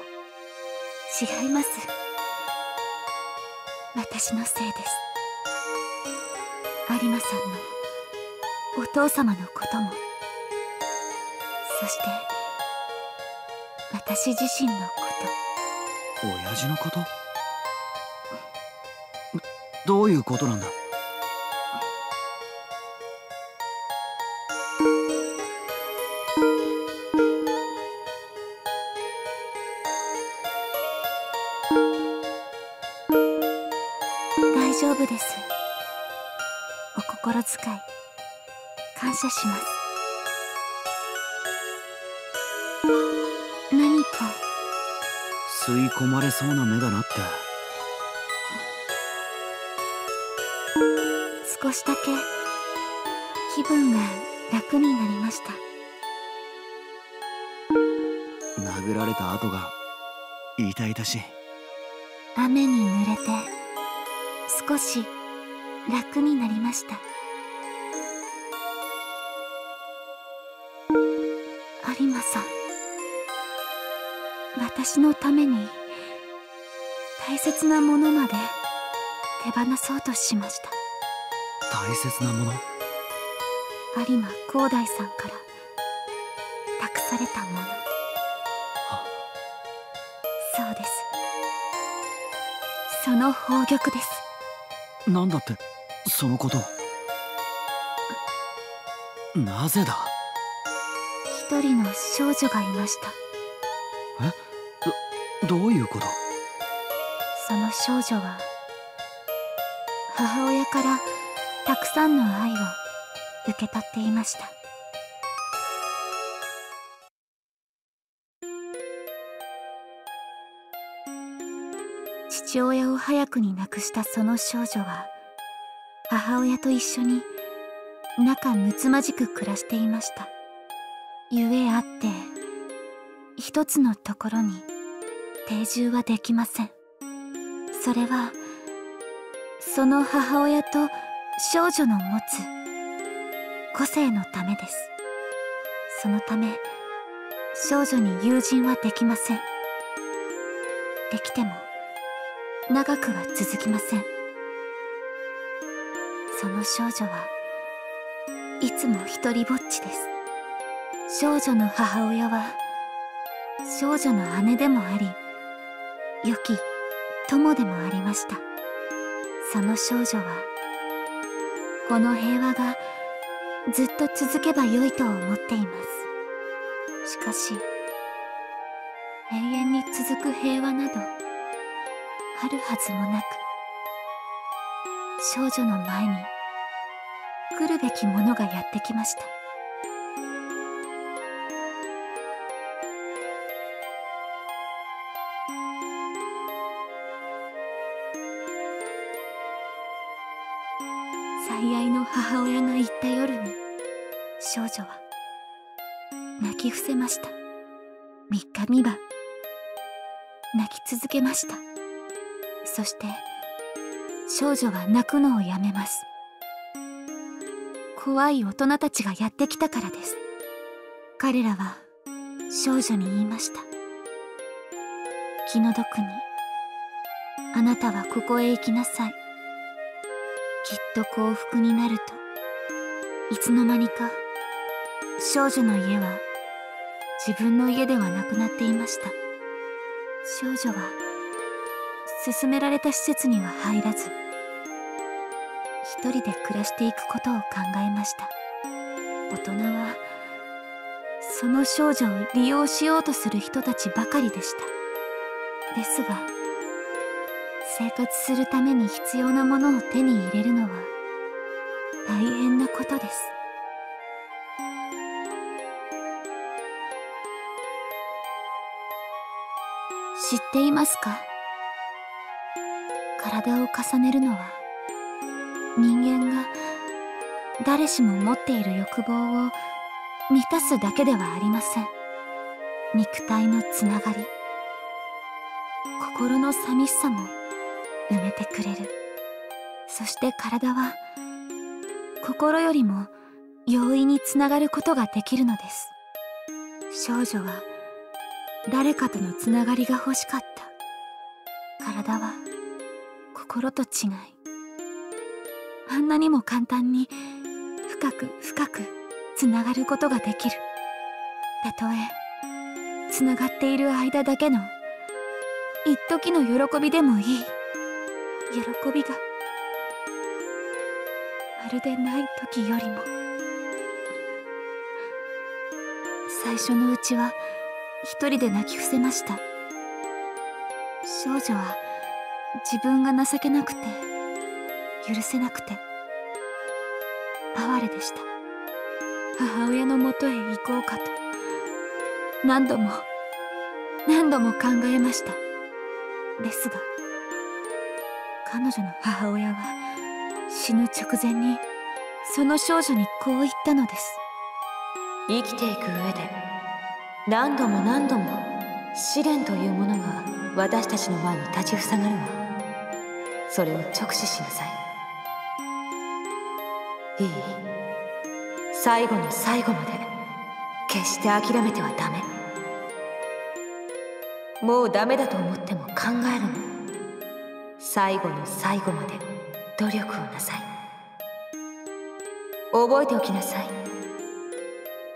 違います、私のせいです。有馬さんのお父様のことも、そして私自身のこと。親父のこと？どういうことなんだ。大丈夫です。お心遣い感謝します。何か吸い込まれそうな目だなって。少しだけ気分が楽になりました。殴られた跡が痛々しい。雨に濡れて少し楽になりました。有馬さん、私のために大切なものまで手放そうとしました。大切なもの？有馬光大さんから託されたもの。そうです、その宝玉です。なんだって、そのことを。なぜだ。一人の少女がいました。え？どういうこと？その少女は母親からたくさんの愛を受け取っていました。父親を早くに亡くしたその少女は母親と一緒に仲睦まじく暮らしていました。ゆえあって一つのところに定住はできません。それはその母親と少女の持つ個性のためです。そのため少女に友人はできません。できても長くは続きません。その少女はいつも一人ぼっちです。少女の母親は少女の姉でもあり良き友でもありました。その少女はこの平和がずっと続けば良いと思っています。しかし永遠に続く平和などあるはずもなく、少女の前に来るべきものがやってきました。最愛の母親が言った夜に少女は泣き伏せました。3日3晩泣き続けました。そして少女は泣くのをやめます。怖い大人たちがやってきたからです。彼らは少女に言いました。気の毒にあなたはここへ行きなさい。きっと幸福になると。いつの間にか少女の家は自分の家ではなくなっていました。少女は勧められた施設には入らず、一人で暮らしていくことを考えました。大人はその少女を利用しようとする人たちばかりでした。ですが、生活するために必要なものを手に入れるのは大変なことです。知っていますか？体を重ねるのは、人間が誰しも持っている欲望を満たすだけではありません。肉体のつながり、心の寂しさも埋めてくれる。そして体は心よりも容易につながることができるのです。少女は誰かとのつながりが欲しかった。体は心と違い、あんなにも簡単に深く深くつながることができる。たとえつながっている間だけの一時の喜びでもいい。喜びがまるでない時よりも。最初のうちは一人で泣き伏せました。少女は自分が情けなくて許せなくて哀れでした。母親のもとへ行こうかと何度も何度も考えました。ですが、彼女の母親は死ぬ直前にその少女にこう言ったのです。生きていく上で何度も何度も試練というものが私たちの前に立ちふさがるわ。それを直視しなさい。いい？最後の最後まで決して諦めてはダメ。もうダメだと思っても考えるの。最後の最後まで努力をなさい。覚えておきなさい。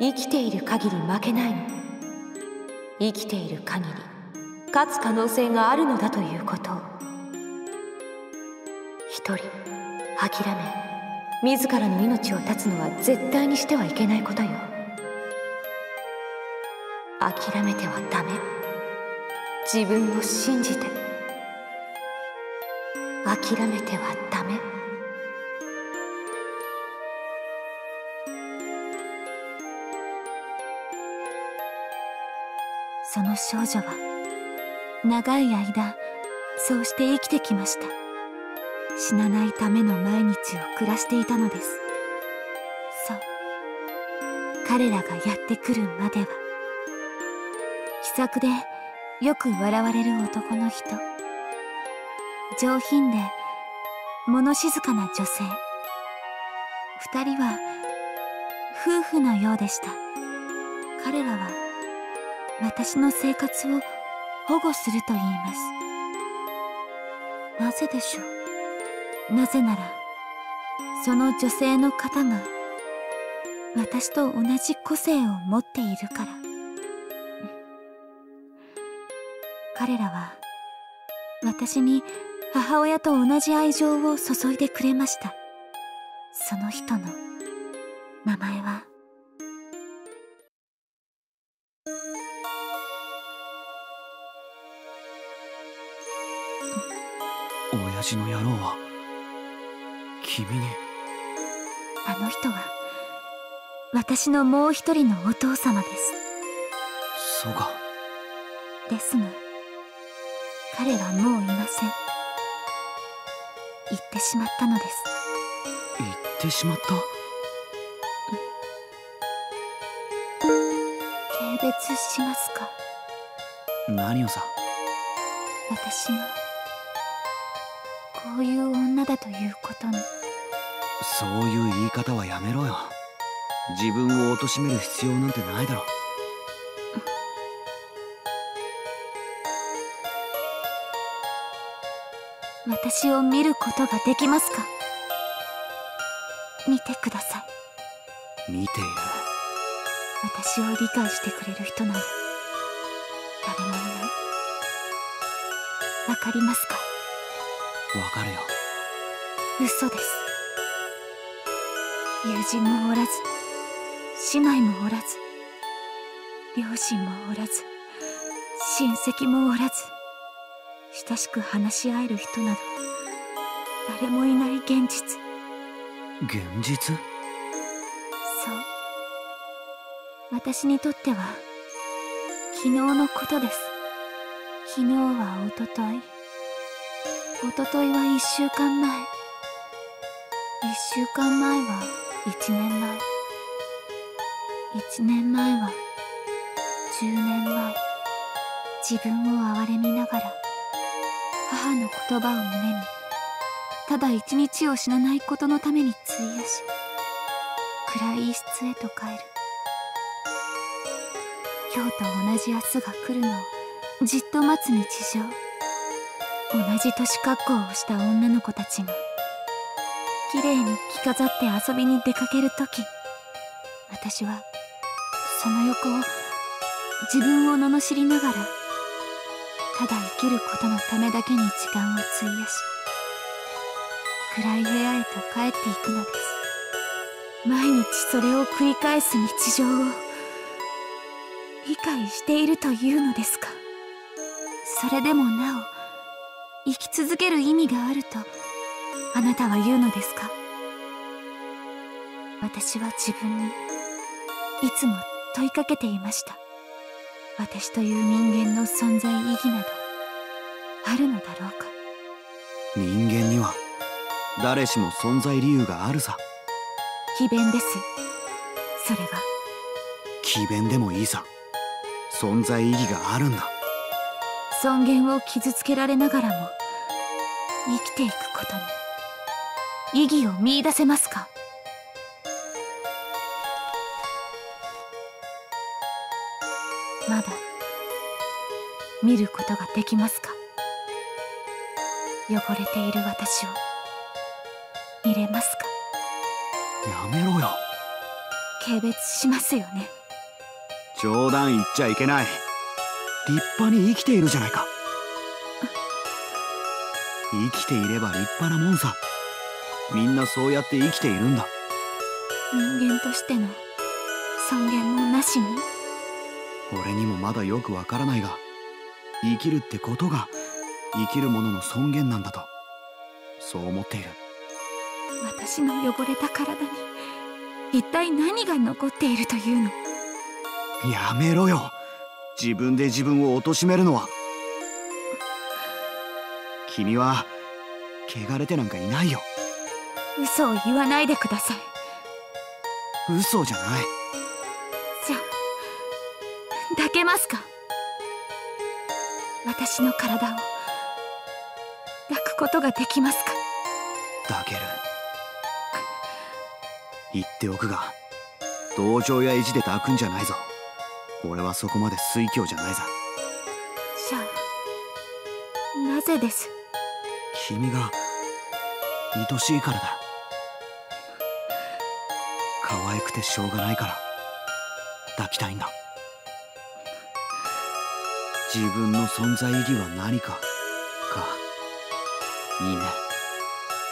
生きている限り負けないの。生きている限り勝つ可能性があるのだということを。一人諦め自らの命を絶つのは絶対にしてはいけないことよ。諦めてはダメ。自分を信じて。諦めてはダメ。その少女は長い間そうして生きてきました。死なないための毎日を暮らしていたのです。そう、彼らがやってくるまでは。気さくでよく笑われる男の人、上品で物静かな女性、二人は夫婦のようでした。彼らは私の生活を保護すると言います。なぜでしょう。なぜなら、その女性の方が私と同じ個性を持っているから。彼らは私に母親と同じ愛情を注いでくれました。その人の名前は親父の野郎は君に。あの人は私のもう一人のお父様です。そうか。ですが、彼はもういません。行ってしまったのです。行ってしまった？軽蔑しますか？何をさ？私がこういう女だということに。そういう言い方はやめろよ。自分を貶める必要なんてないだろ。私を見ることができますか？見てください。見ている。私を理解してくれる人なら誰もいない。わかりますか？わかるよ。嘘です。友人もおらず、姉妹もおらず、両親もおらず、親戚もおらず、親しく話し合える人など誰もいない現実。現実？そう。私にとっては昨日のことです。昨日はおととい、おとといは1週間前、1週間前は1年前、1年前は10年前。自分を憐れみながら、母の言葉を胸に、ただ一日を死なないことのために費やし、暗い室へと帰る。今日と同じ明日が来るのをじっと待つ日常。同じ年格好をした女の子たちが綺麗に着飾って遊びに出かけるとき、私はその横を自分を罵りながら、ただ生きることのためだけに時間を費やし、暗い部屋へと帰っていくのです。毎日それを繰り返す日常を理解しているというのですか？それでもなお生き続ける意味があるとあなたは言うのですか？私は自分にいつも問いかけていました。私という人間の存在意義などあるのだろうか？人間には誰しも存在理由があるさ。詭弁です。それは詭弁でもいいさ。存在意義があるんだ。尊厳を傷つけられながらも生きていくことに意義を見出せますか？まだ見ることができますか？汚れている私を見れますか？やめろよ。軽蔑しますよね。冗談言っちゃいけない。立派に生きているじゃないか。生きていれば立派なもんさ。みんなそうやって生きているんだ。人間としての尊厳もなしに？俺にもまだよくわからないが、生きるってことが生きる者の尊厳なんだと、そう思っている。私の汚れた体に一体何が残っているというの？やめろよ。自分で自分を貶めるのは。君は汚れてなんかいないよ。嘘を言わないでください。嘘じゃない。抱けますか？私の体を抱くことができますか？抱ける。言っておくが、同情や意地で抱くんじゃないぞ。俺はそこまで酔狂じゃないぞ。じゃあなぜです？君が愛しいからだ。可愛くてしょうがないから抱きたいんだ。自分の存在意義は何かか。いいね、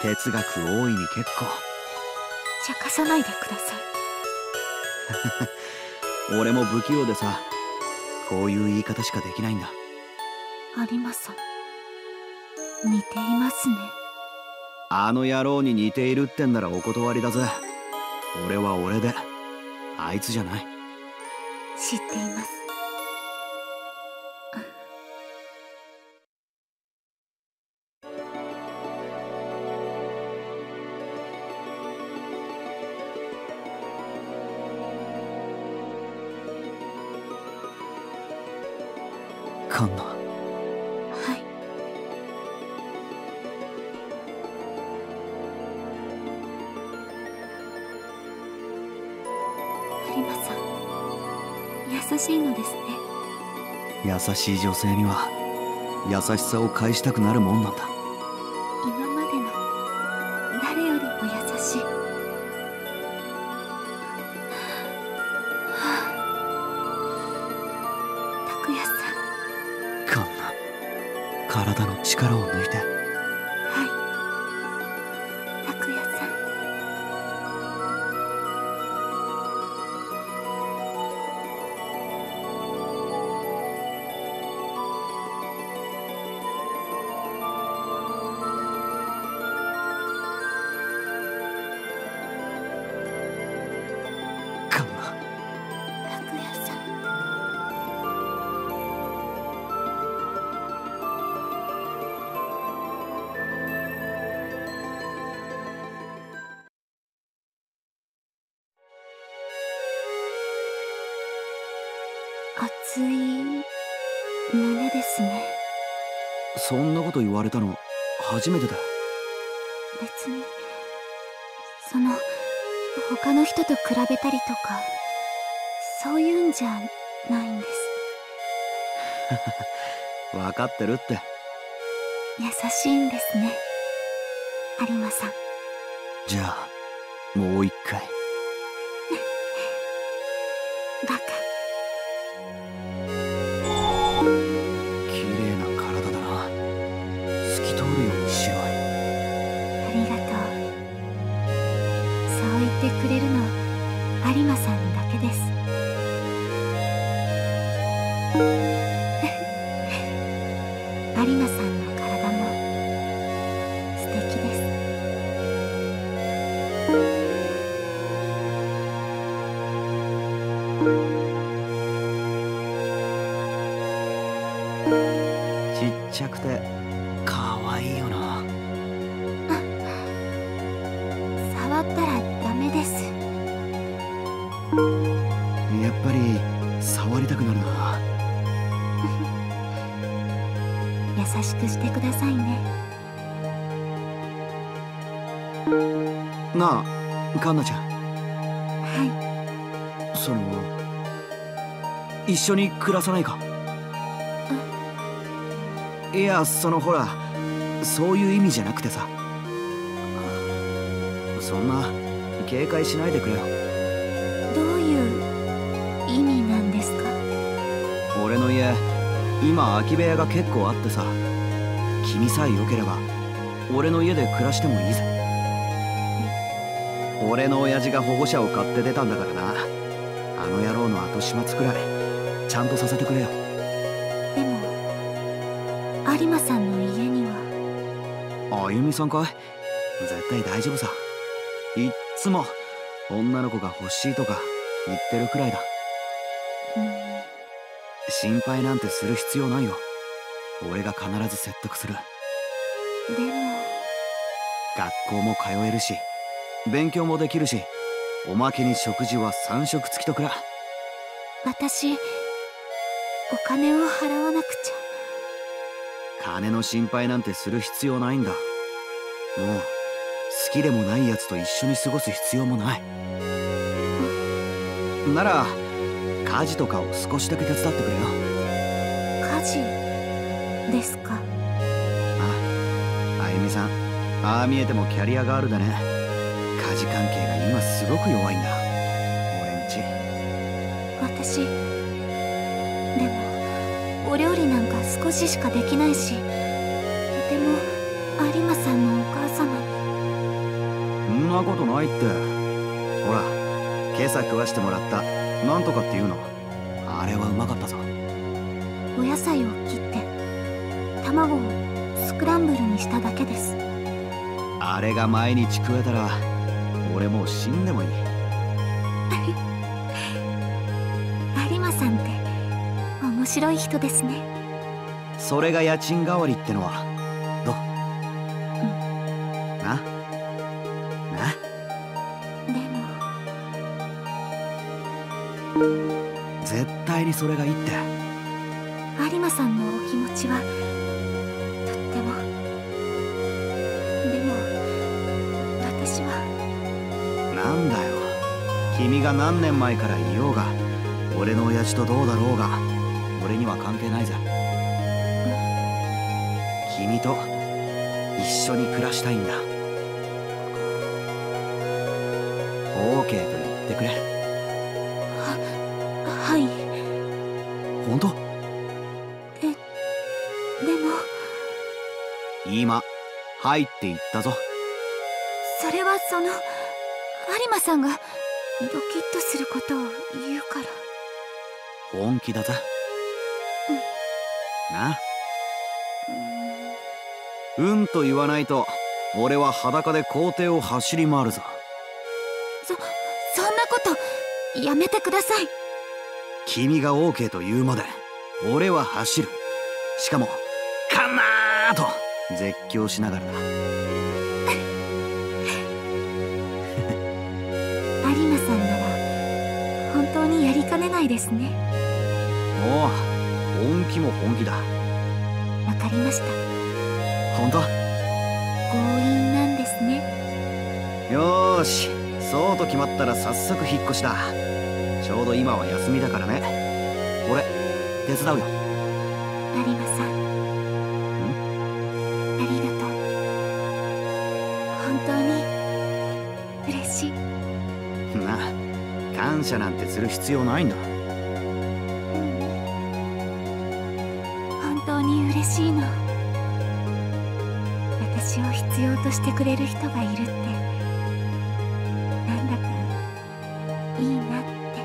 哲学大いに結構。茶化さないでください。俺も不器用でさ、こういう言い方しかできないんだ。有馬さん、似ていますね。あの野郎に似ているってんならお断りだぜ。俺は俺で、あいつじゃない。知っています。カンナ。はい。有馬さん、優しいのですね。優しい女性には優しさを返したくなるもんなんだ。今までの誰よりも優しい。拓也さん。体の力を抜いて。はい、拓也さん。カンマ。拓也さん。熱い胸ですね。そんなこと言われたの初めてだ。別にその他の人と比べたりとかそういうんじゃないんです。分かってるって。優しいんですね、有馬さん。じゃあもう一回。バカ。くれるのは有馬さんだけです。有馬さんの体も素敵です。ちっちゃくてかわいいよな。触ったらです。やっぱり触りたくなるな。優しくしてくださいね。なあ、カンナちゃん。はい。一緒に暮らさないか？いや、ほら、そういう意味じゃなくてさ。そんな。警戒しないでくれよ。どういう意味なんですか？俺の家、今空き部屋が結構あってさ、君さえ良ければ俺の家で暮らしてもいいぜ。俺の親父が保護者を買って出たんだからな。あの野郎の後始末くらいちゃんとさせてくれよ。でも有馬さんの家には。あゆみさんかい？絶対大丈夫さ。いっつも女の子が欲しいとか言ってるくらいだ。心配なんてする必要ないよ。俺が必ず説得する。でも学校も通えるし勉強もできるし、おまけに食事は3食付きとくら。私お金を払わなくちゃ。金の心配なんてする必要ないんだ。もう好きでもないやつと一緒に過ごす必要もない。なら家事とかを少しだけ手伝ってくれよ。家事ですか？あ、あゆみさん、ああ見えてもキャリアガールだね。家事関係が今すごく弱いんだ、俺んち。私でもお料理なんか少ししかできないし、とても有馬さんのお母様に。そんなことないって。ほら今朝食わしてもらったなんとかっていうの、あれはうまかったぞ。お野菜を切って卵をスクランブルにしただけです。あれが毎日食えたら俺もう死んでもいい。有馬さんって面白い人ですね。それが家賃代わりってのはどう？な？絶対にそれがいいって。有馬さんのお気持ちはとっても。でも私は。なんだよ、君が何年前からいようが俺の親父とどうだろうが俺には関係ないぜ。君と一緒に暮らしたいんだ。 OK と言ってくれ。はい。本当？でもはいって言ったぞ。それはその有馬さんがドキッとすることを言うから。本気だぜ。うん、なあ、うんと言わないと俺は裸で校庭を走り回るぞ。そんなことやめてください。君が OK と言うまで俺は走る。しかもカンナーと絶叫しながらだ。有馬さんなら本当にやりかねないですね。おお、本気も本気だ。わかりました。本当？強引なんですね。よーし、そうと決まったら早速引っ越しだ。ちょうど今は休みだからね。俺手伝うよ。有馬さん、ありがとう。本当に嬉しい。なあ、感謝なんてする必要ないんだ。うん、本当に嬉しいの。私を必要としてくれる人がいるってなんだかいいなって。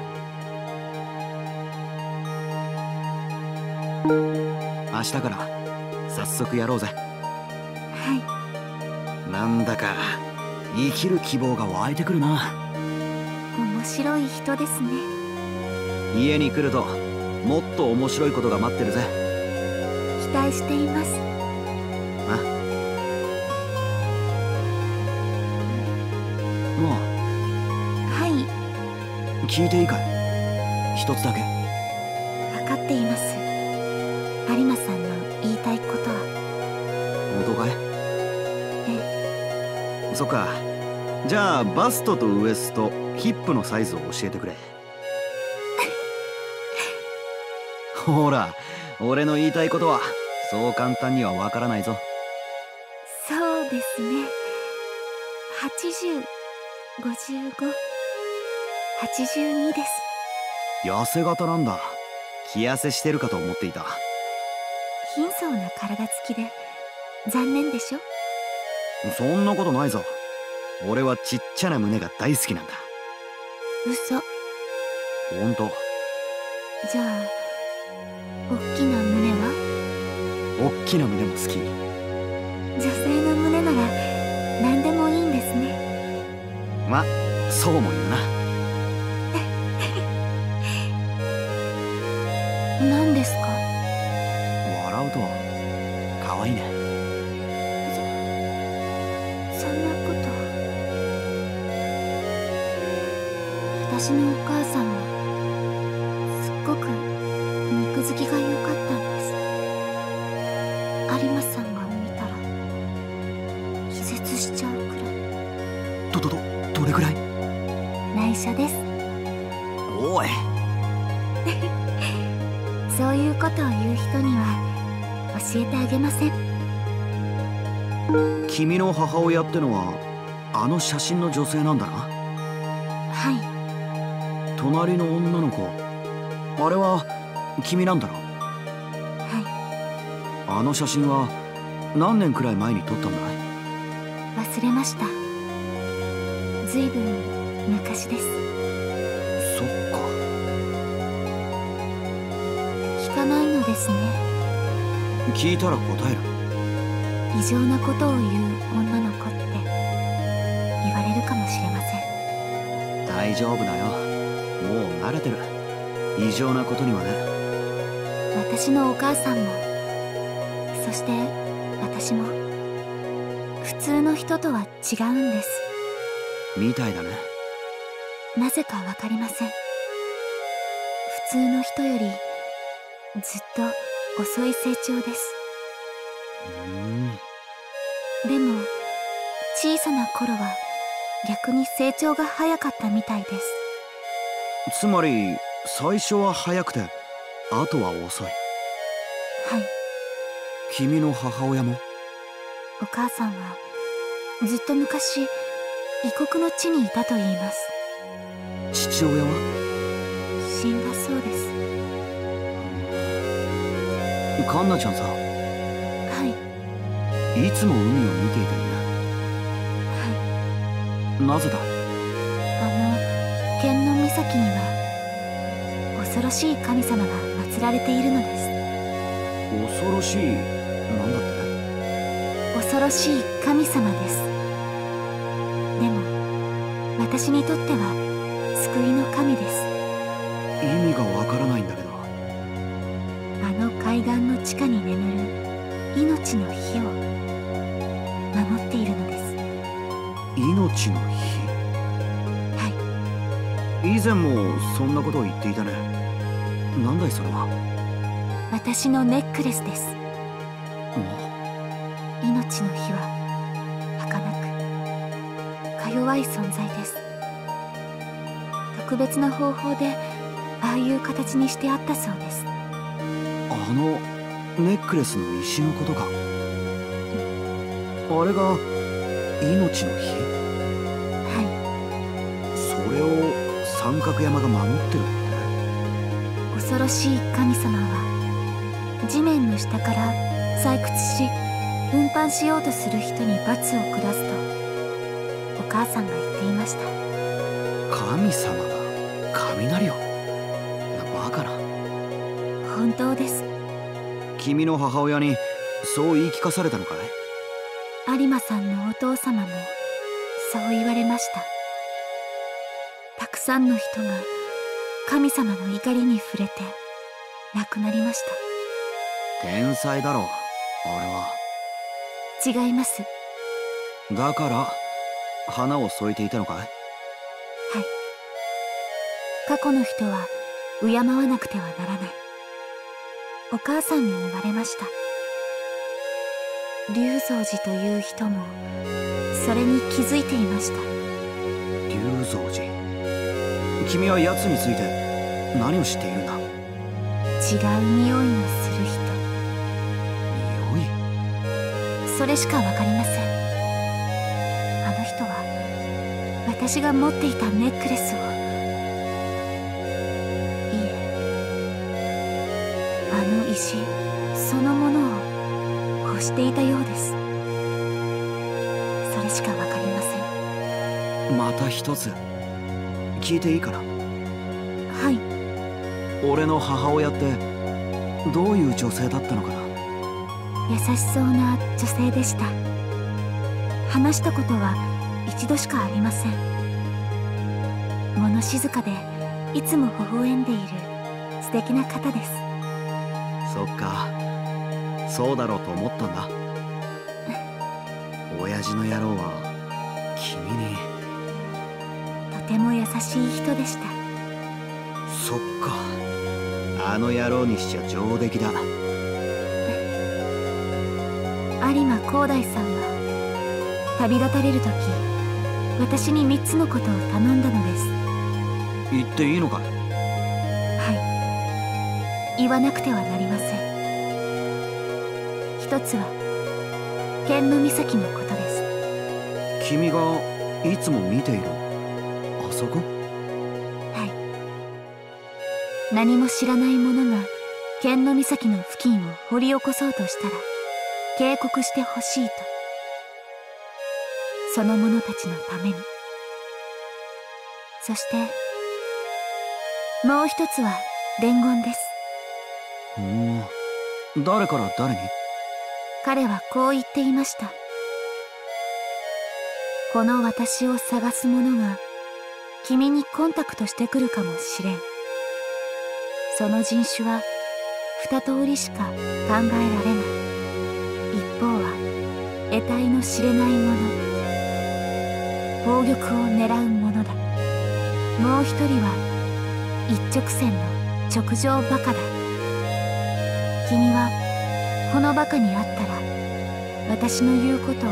明日から早速やろうぜ。はい。なんだか生きる希望が湧いてくるな。面白い人ですね。家に来るともっと面白いことが待ってるぜ。期待しています。あ、もう。はい。聞いていいかい？一つだけ。分かっています。有馬さんの言いたいことは。本当かい？ええ。そっか。じゃあバストとウエスト、ヒップのサイズを教えてくれ。ほら、俺の言いたいことはそう簡単にはわからないぞ。そうですね。80、55、82です。痩せ型なんだ。気痩せしてるかと思っていた。貧相な体つきで残念でしょ？そんなことないぞ。俺はちっちゃな胸が大好きなんだ。嘘。本当。じゃあおっきな胸は？おっきな胸も好き。女性の胸なら何でもいいんですね。ま、そうも言うな。何ですか？笑うと可愛いね。そんなこと。私のお母さんはすっごく肉付きが良かったんです。有馬さんが見たら気絶しちゃうくらい。どれくらい？内緒です。おい。そういうことを言う人には教えてあげません。君の母親ってのはあの写真の女性なんだな。はい。隣の女の子、あれは君なんだな。はい。あの写真は何年くらい前に撮ったんだい？忘れました。ずいぶん昔です。そっか。ないのですね。聞いたら答える。異常なことを言う女の子って言われるかもしれません。大丈夫だよ。もう慣れてる。異常なことにはね。私のお母さんも、そして私も普通の人とは違うんです。みたいだね。なぜかわかりません。普通の人よりずっと遅い成長です。でも小さな頃は逆に成長が早かったみたいです。つまり最初は早くてあとは遅い。はい。君の母親も？お母さんはずっと昔異国の地にいたといいます。父親は？死んだそうです。カンナちゃんさ。はい。いつも海を見ていたんだ。なぜだ？あの剣の岬には恐ろしい神様が祀られているのです。恐ろしい？なんだって？恐ろしい神様です。でも私にとっては救いの神です。意味がわからないんだけど。あの海岸の地下に眠る命の火を守っているのです。命の火？はい。以前もそんなことを言っていたね。なんだいそれは？私のネックレスです。命の火は儚くか弱い存在です。特別な方法でああいう形にしてあったそうです。あのネックレスの石のことか。あれが命の火？はい。それを三角山が守ってるんだ。恐ろしい神様は地面の下から採掘し運搬しようとする人に罰を下すとお母さんが言っていました。神様が雷を？バカな。本当です。君の母親にそう言い聞かされたのかい？有馬さんのお父様もそう言われました。たくさんの人が神様の怒りに触れて亡くなりました。天才だろ俺は。違います。だから花を添えていたのかい？はい。過去の人は敬わなくてはならない、お母さんに言われました。龍蔵寺という人もそれに気づいていました。龍蔵寺？君は奴について何を知っているんだ？違う匂いのする人。匂い？それしか分かりません。あの人は私が持っていたネックレスを、石そのものを欲していたようです。それしか分かりません。また一つ聞いていいかな？はい。俺の母親ってどういう女性だったのかな？優しそうな女性でした。話したことは一度しかありません。物静かでいつも微笑んでいる素敵な方です。そっか、そうだろうと思ったんだ。親父の野郎は君に。とても優しい人でした。そっか、あの野郎にしちゃ上出来だ。有馬光大さんは旅立たれる時、私に3つのことを頼んだのです。言っていいのか？はい。言わなくてはなりません。一つは剣の岬のことです。君がいつも見ているあそこ？はい。何も知らない者が剣の岬の付近を掘り起こそうとしたら警告してほしいと、その者たちのために。そしてもう一つは伝言です。誰から誰に？彼はこう言っていました。この私を探す者が君にコンタクトしてくるかもしれん。その人種は二通りしか考えられない。一方は得体の知れないもの、宝玉を狙うものだ。もう一人は一直線の直情バカだ。君はこのバカに会ったら私の言うことを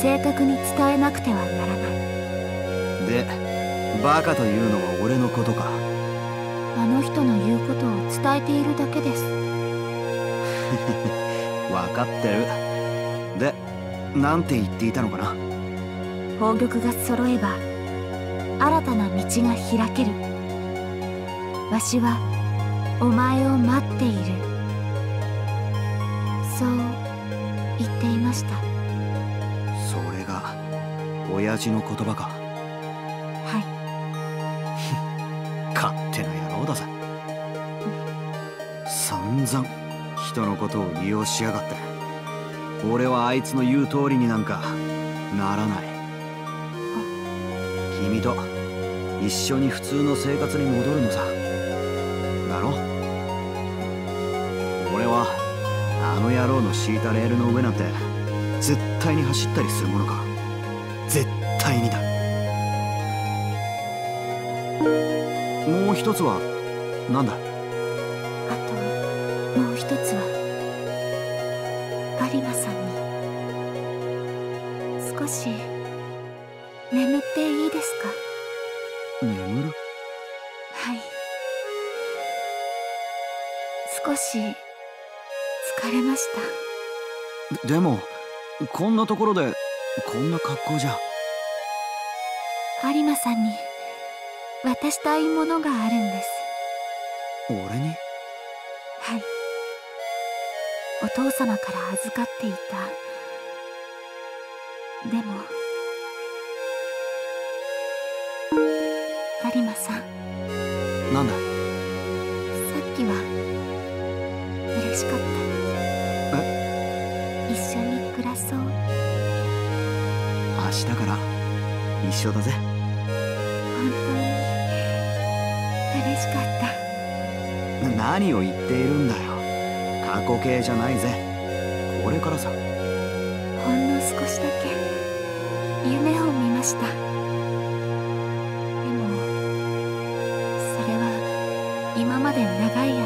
正確に伝えなくてはならない。で、バカというのは俺のことか。あの人の言うことを伝えているだけです。分かってる。で、なんて言っていたのかな？宝玉が揃えば新たな道が開ける。わしはお前を待っている。そう言っていました。それが親父の言葉か。はい。勝手な野郎だぜ。散々人のことを利用しやがって。俺はあいつの言う通りになんかならない。君と一緒に普通の生活に戻るのさ。だろ？俺はあの野郎の敷いたレールの上なんて絶対に走ったりするものか。絶対にだ。もう一つは何だ？あともう一つは有馬さんに少し眠っていいですか？眠る？はい。少し疲れました。でもこんなところでこんな格好じゃ。有馬さんに渡したいものがあるんです。俺に？はい。お父様から預かっていた。でも有馬さん。なんだ？さっきは嬉しかった。一緒に暮らそう。明日から一緒だぜ。本当に嬉しかった。何を言っているんだよ。過去形じゃないぜ。これからさ。ほんの少しだけ夢を見ました。今まで長い間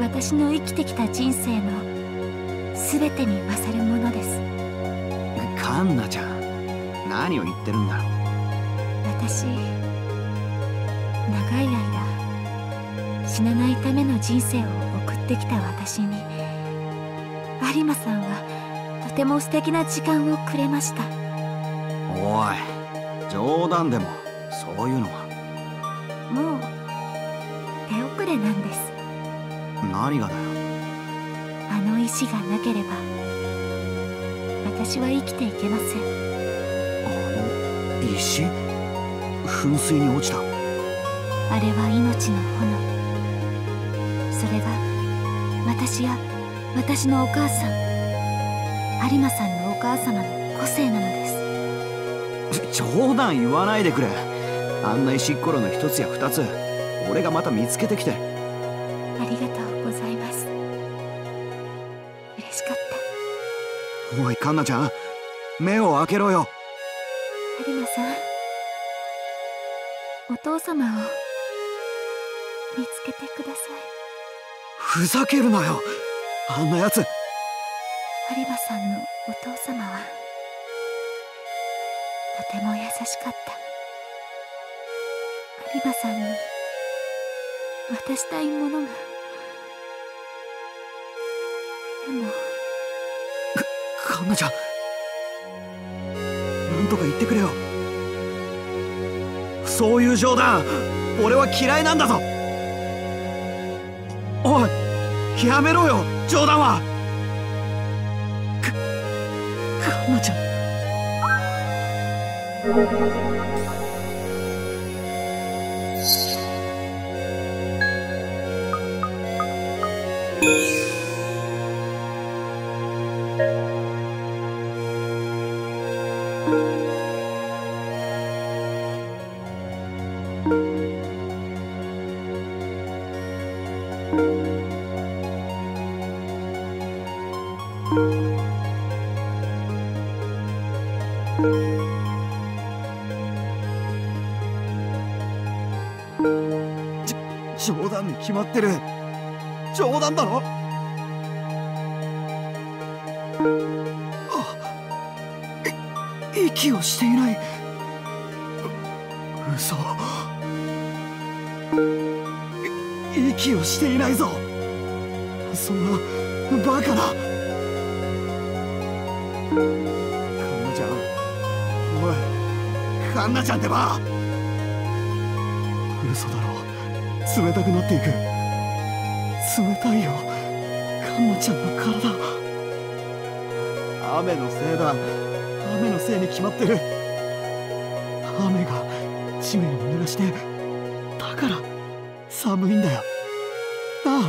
私の生きてきた人生の全てに勝るものです。カンナちゃん何を言ってるんだ。私長い間死なないための人生を送ってきた私に有馬さんはとても素敵な時間をくれました。おい冗談でもそういうのは。もう手遅れなんです。何がだよ。あの石がなければ私は生きていけません。あの石？噴水に落ちた。あれは命の炎。それが私や私のお母さん、有馬さんのお母様の個性なのです。冗談言わないでくれ。あんな石っころの一つや二つ俺がまた見つけてきて。ありがとうございます。嬉しかった。おいカンナちゃん目を開けろよ。有馬さんお父様を見つけてください。ふざけるなよあんなやつ。有馬さんのお父様はとても優しかった。有馬さんに渡したいものが。でもカンナちゃんなんとか言ってくれよ。そういう冗談俺は嫌いなんだぞ。おいやめろよ冗談は。カンナちゃん冗談に決まってる。冗談だろ。息をしていない。嘘。息をしていないぞ。そんなバカな。カンナちゃんおいカンナちゃんってば。嘘だろ。冷たくなっていく。冷たいよカンナちゃんの体。雨のせいだ。雨のせいに決まってる。雨が地面を濡らして、だから寒いんだよ。なあ。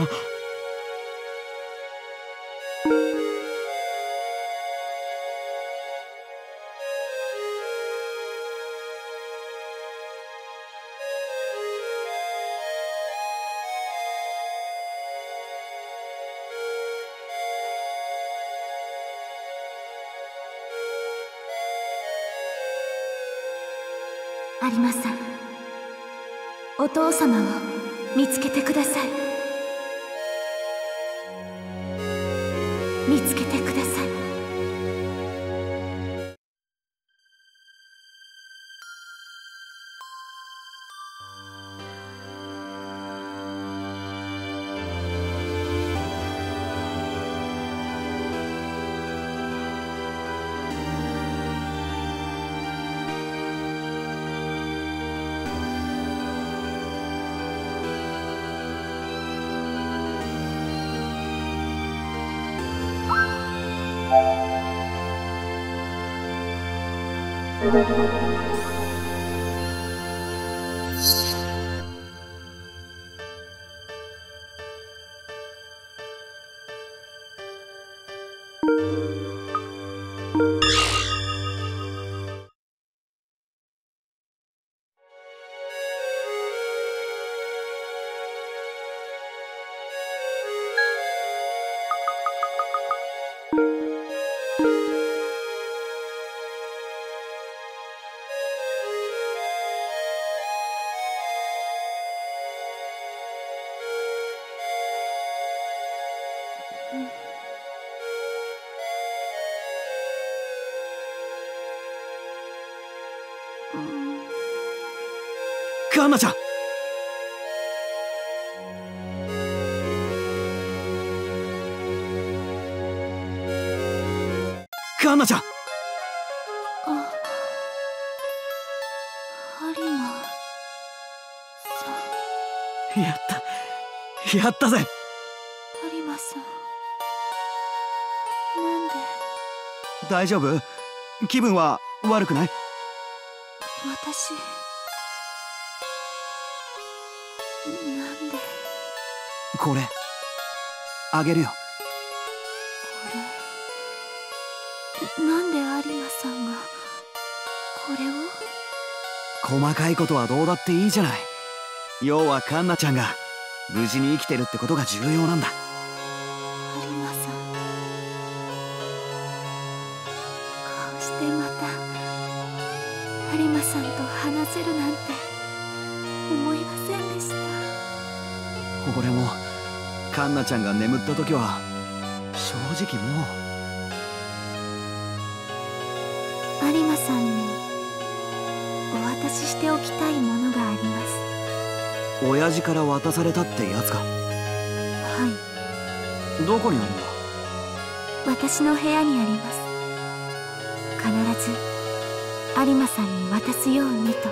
ありません。お父様を見つけてください。見つけてください。ガンナちゃん、ガンナちゃん。あ、ハリマさん。やったぜ。ハリマさん、なんで。大丈夫？気分は悪くない？私、なんで。これあげるよ。これなんで有馬さんがこれを。細かいことはどうだっていいじゃない。要はカンナちゃんが無事に生きてるってことが重要なんだ。有馬さん、こうしてまた有馬さんと話せるなんて思いませんでした。俺もカンナちゃんが眠った時は正直もう有馬さんにお渡ししておきたいものがあります。親父から渡されたってやつか。はい。どこにあるんだ？私の部屋にあります。必ず有馬さんに渡すようにと。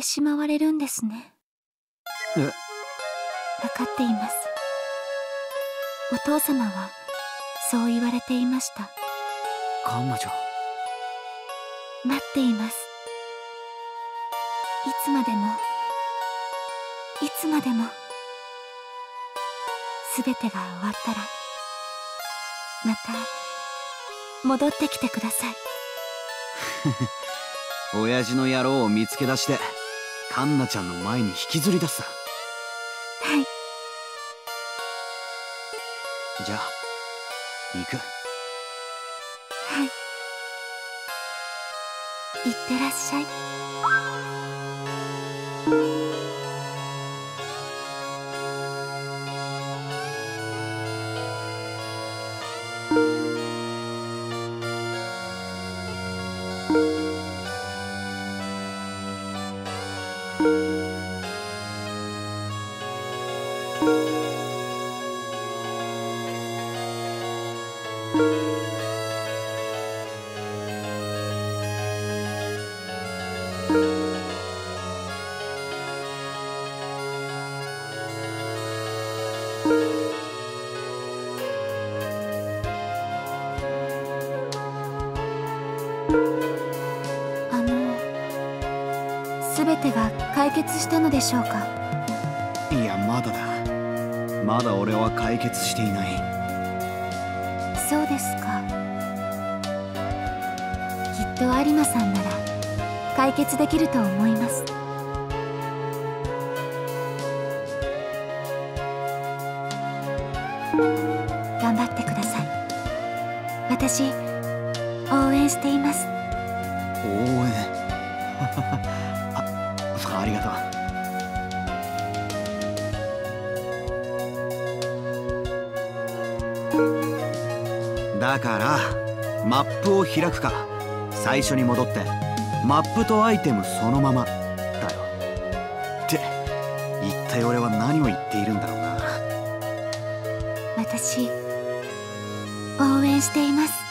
てしまわれるんですね。分かっています。お父様はそう言われていました。彼女、待っています。いつまでもいつまでも。全てが終わったらまた戻ってきてください。親父の野郎を見つけ出してカンナちゃんの前に引きずり出す。はい。じゃあ行く。はい、行ってらっしゃい。解決したのでしょうか。いや、まだだ。まだ俺は解決していない。そうですか。きっと有馬さんなら解決できると思います。頑張ってください。私応援しています。応援。ありがとう。だからマップを開くか、最初に戻ってマップとアイテムそのままだよ。って一体俺は何を言っているんだろうな。私応援しています。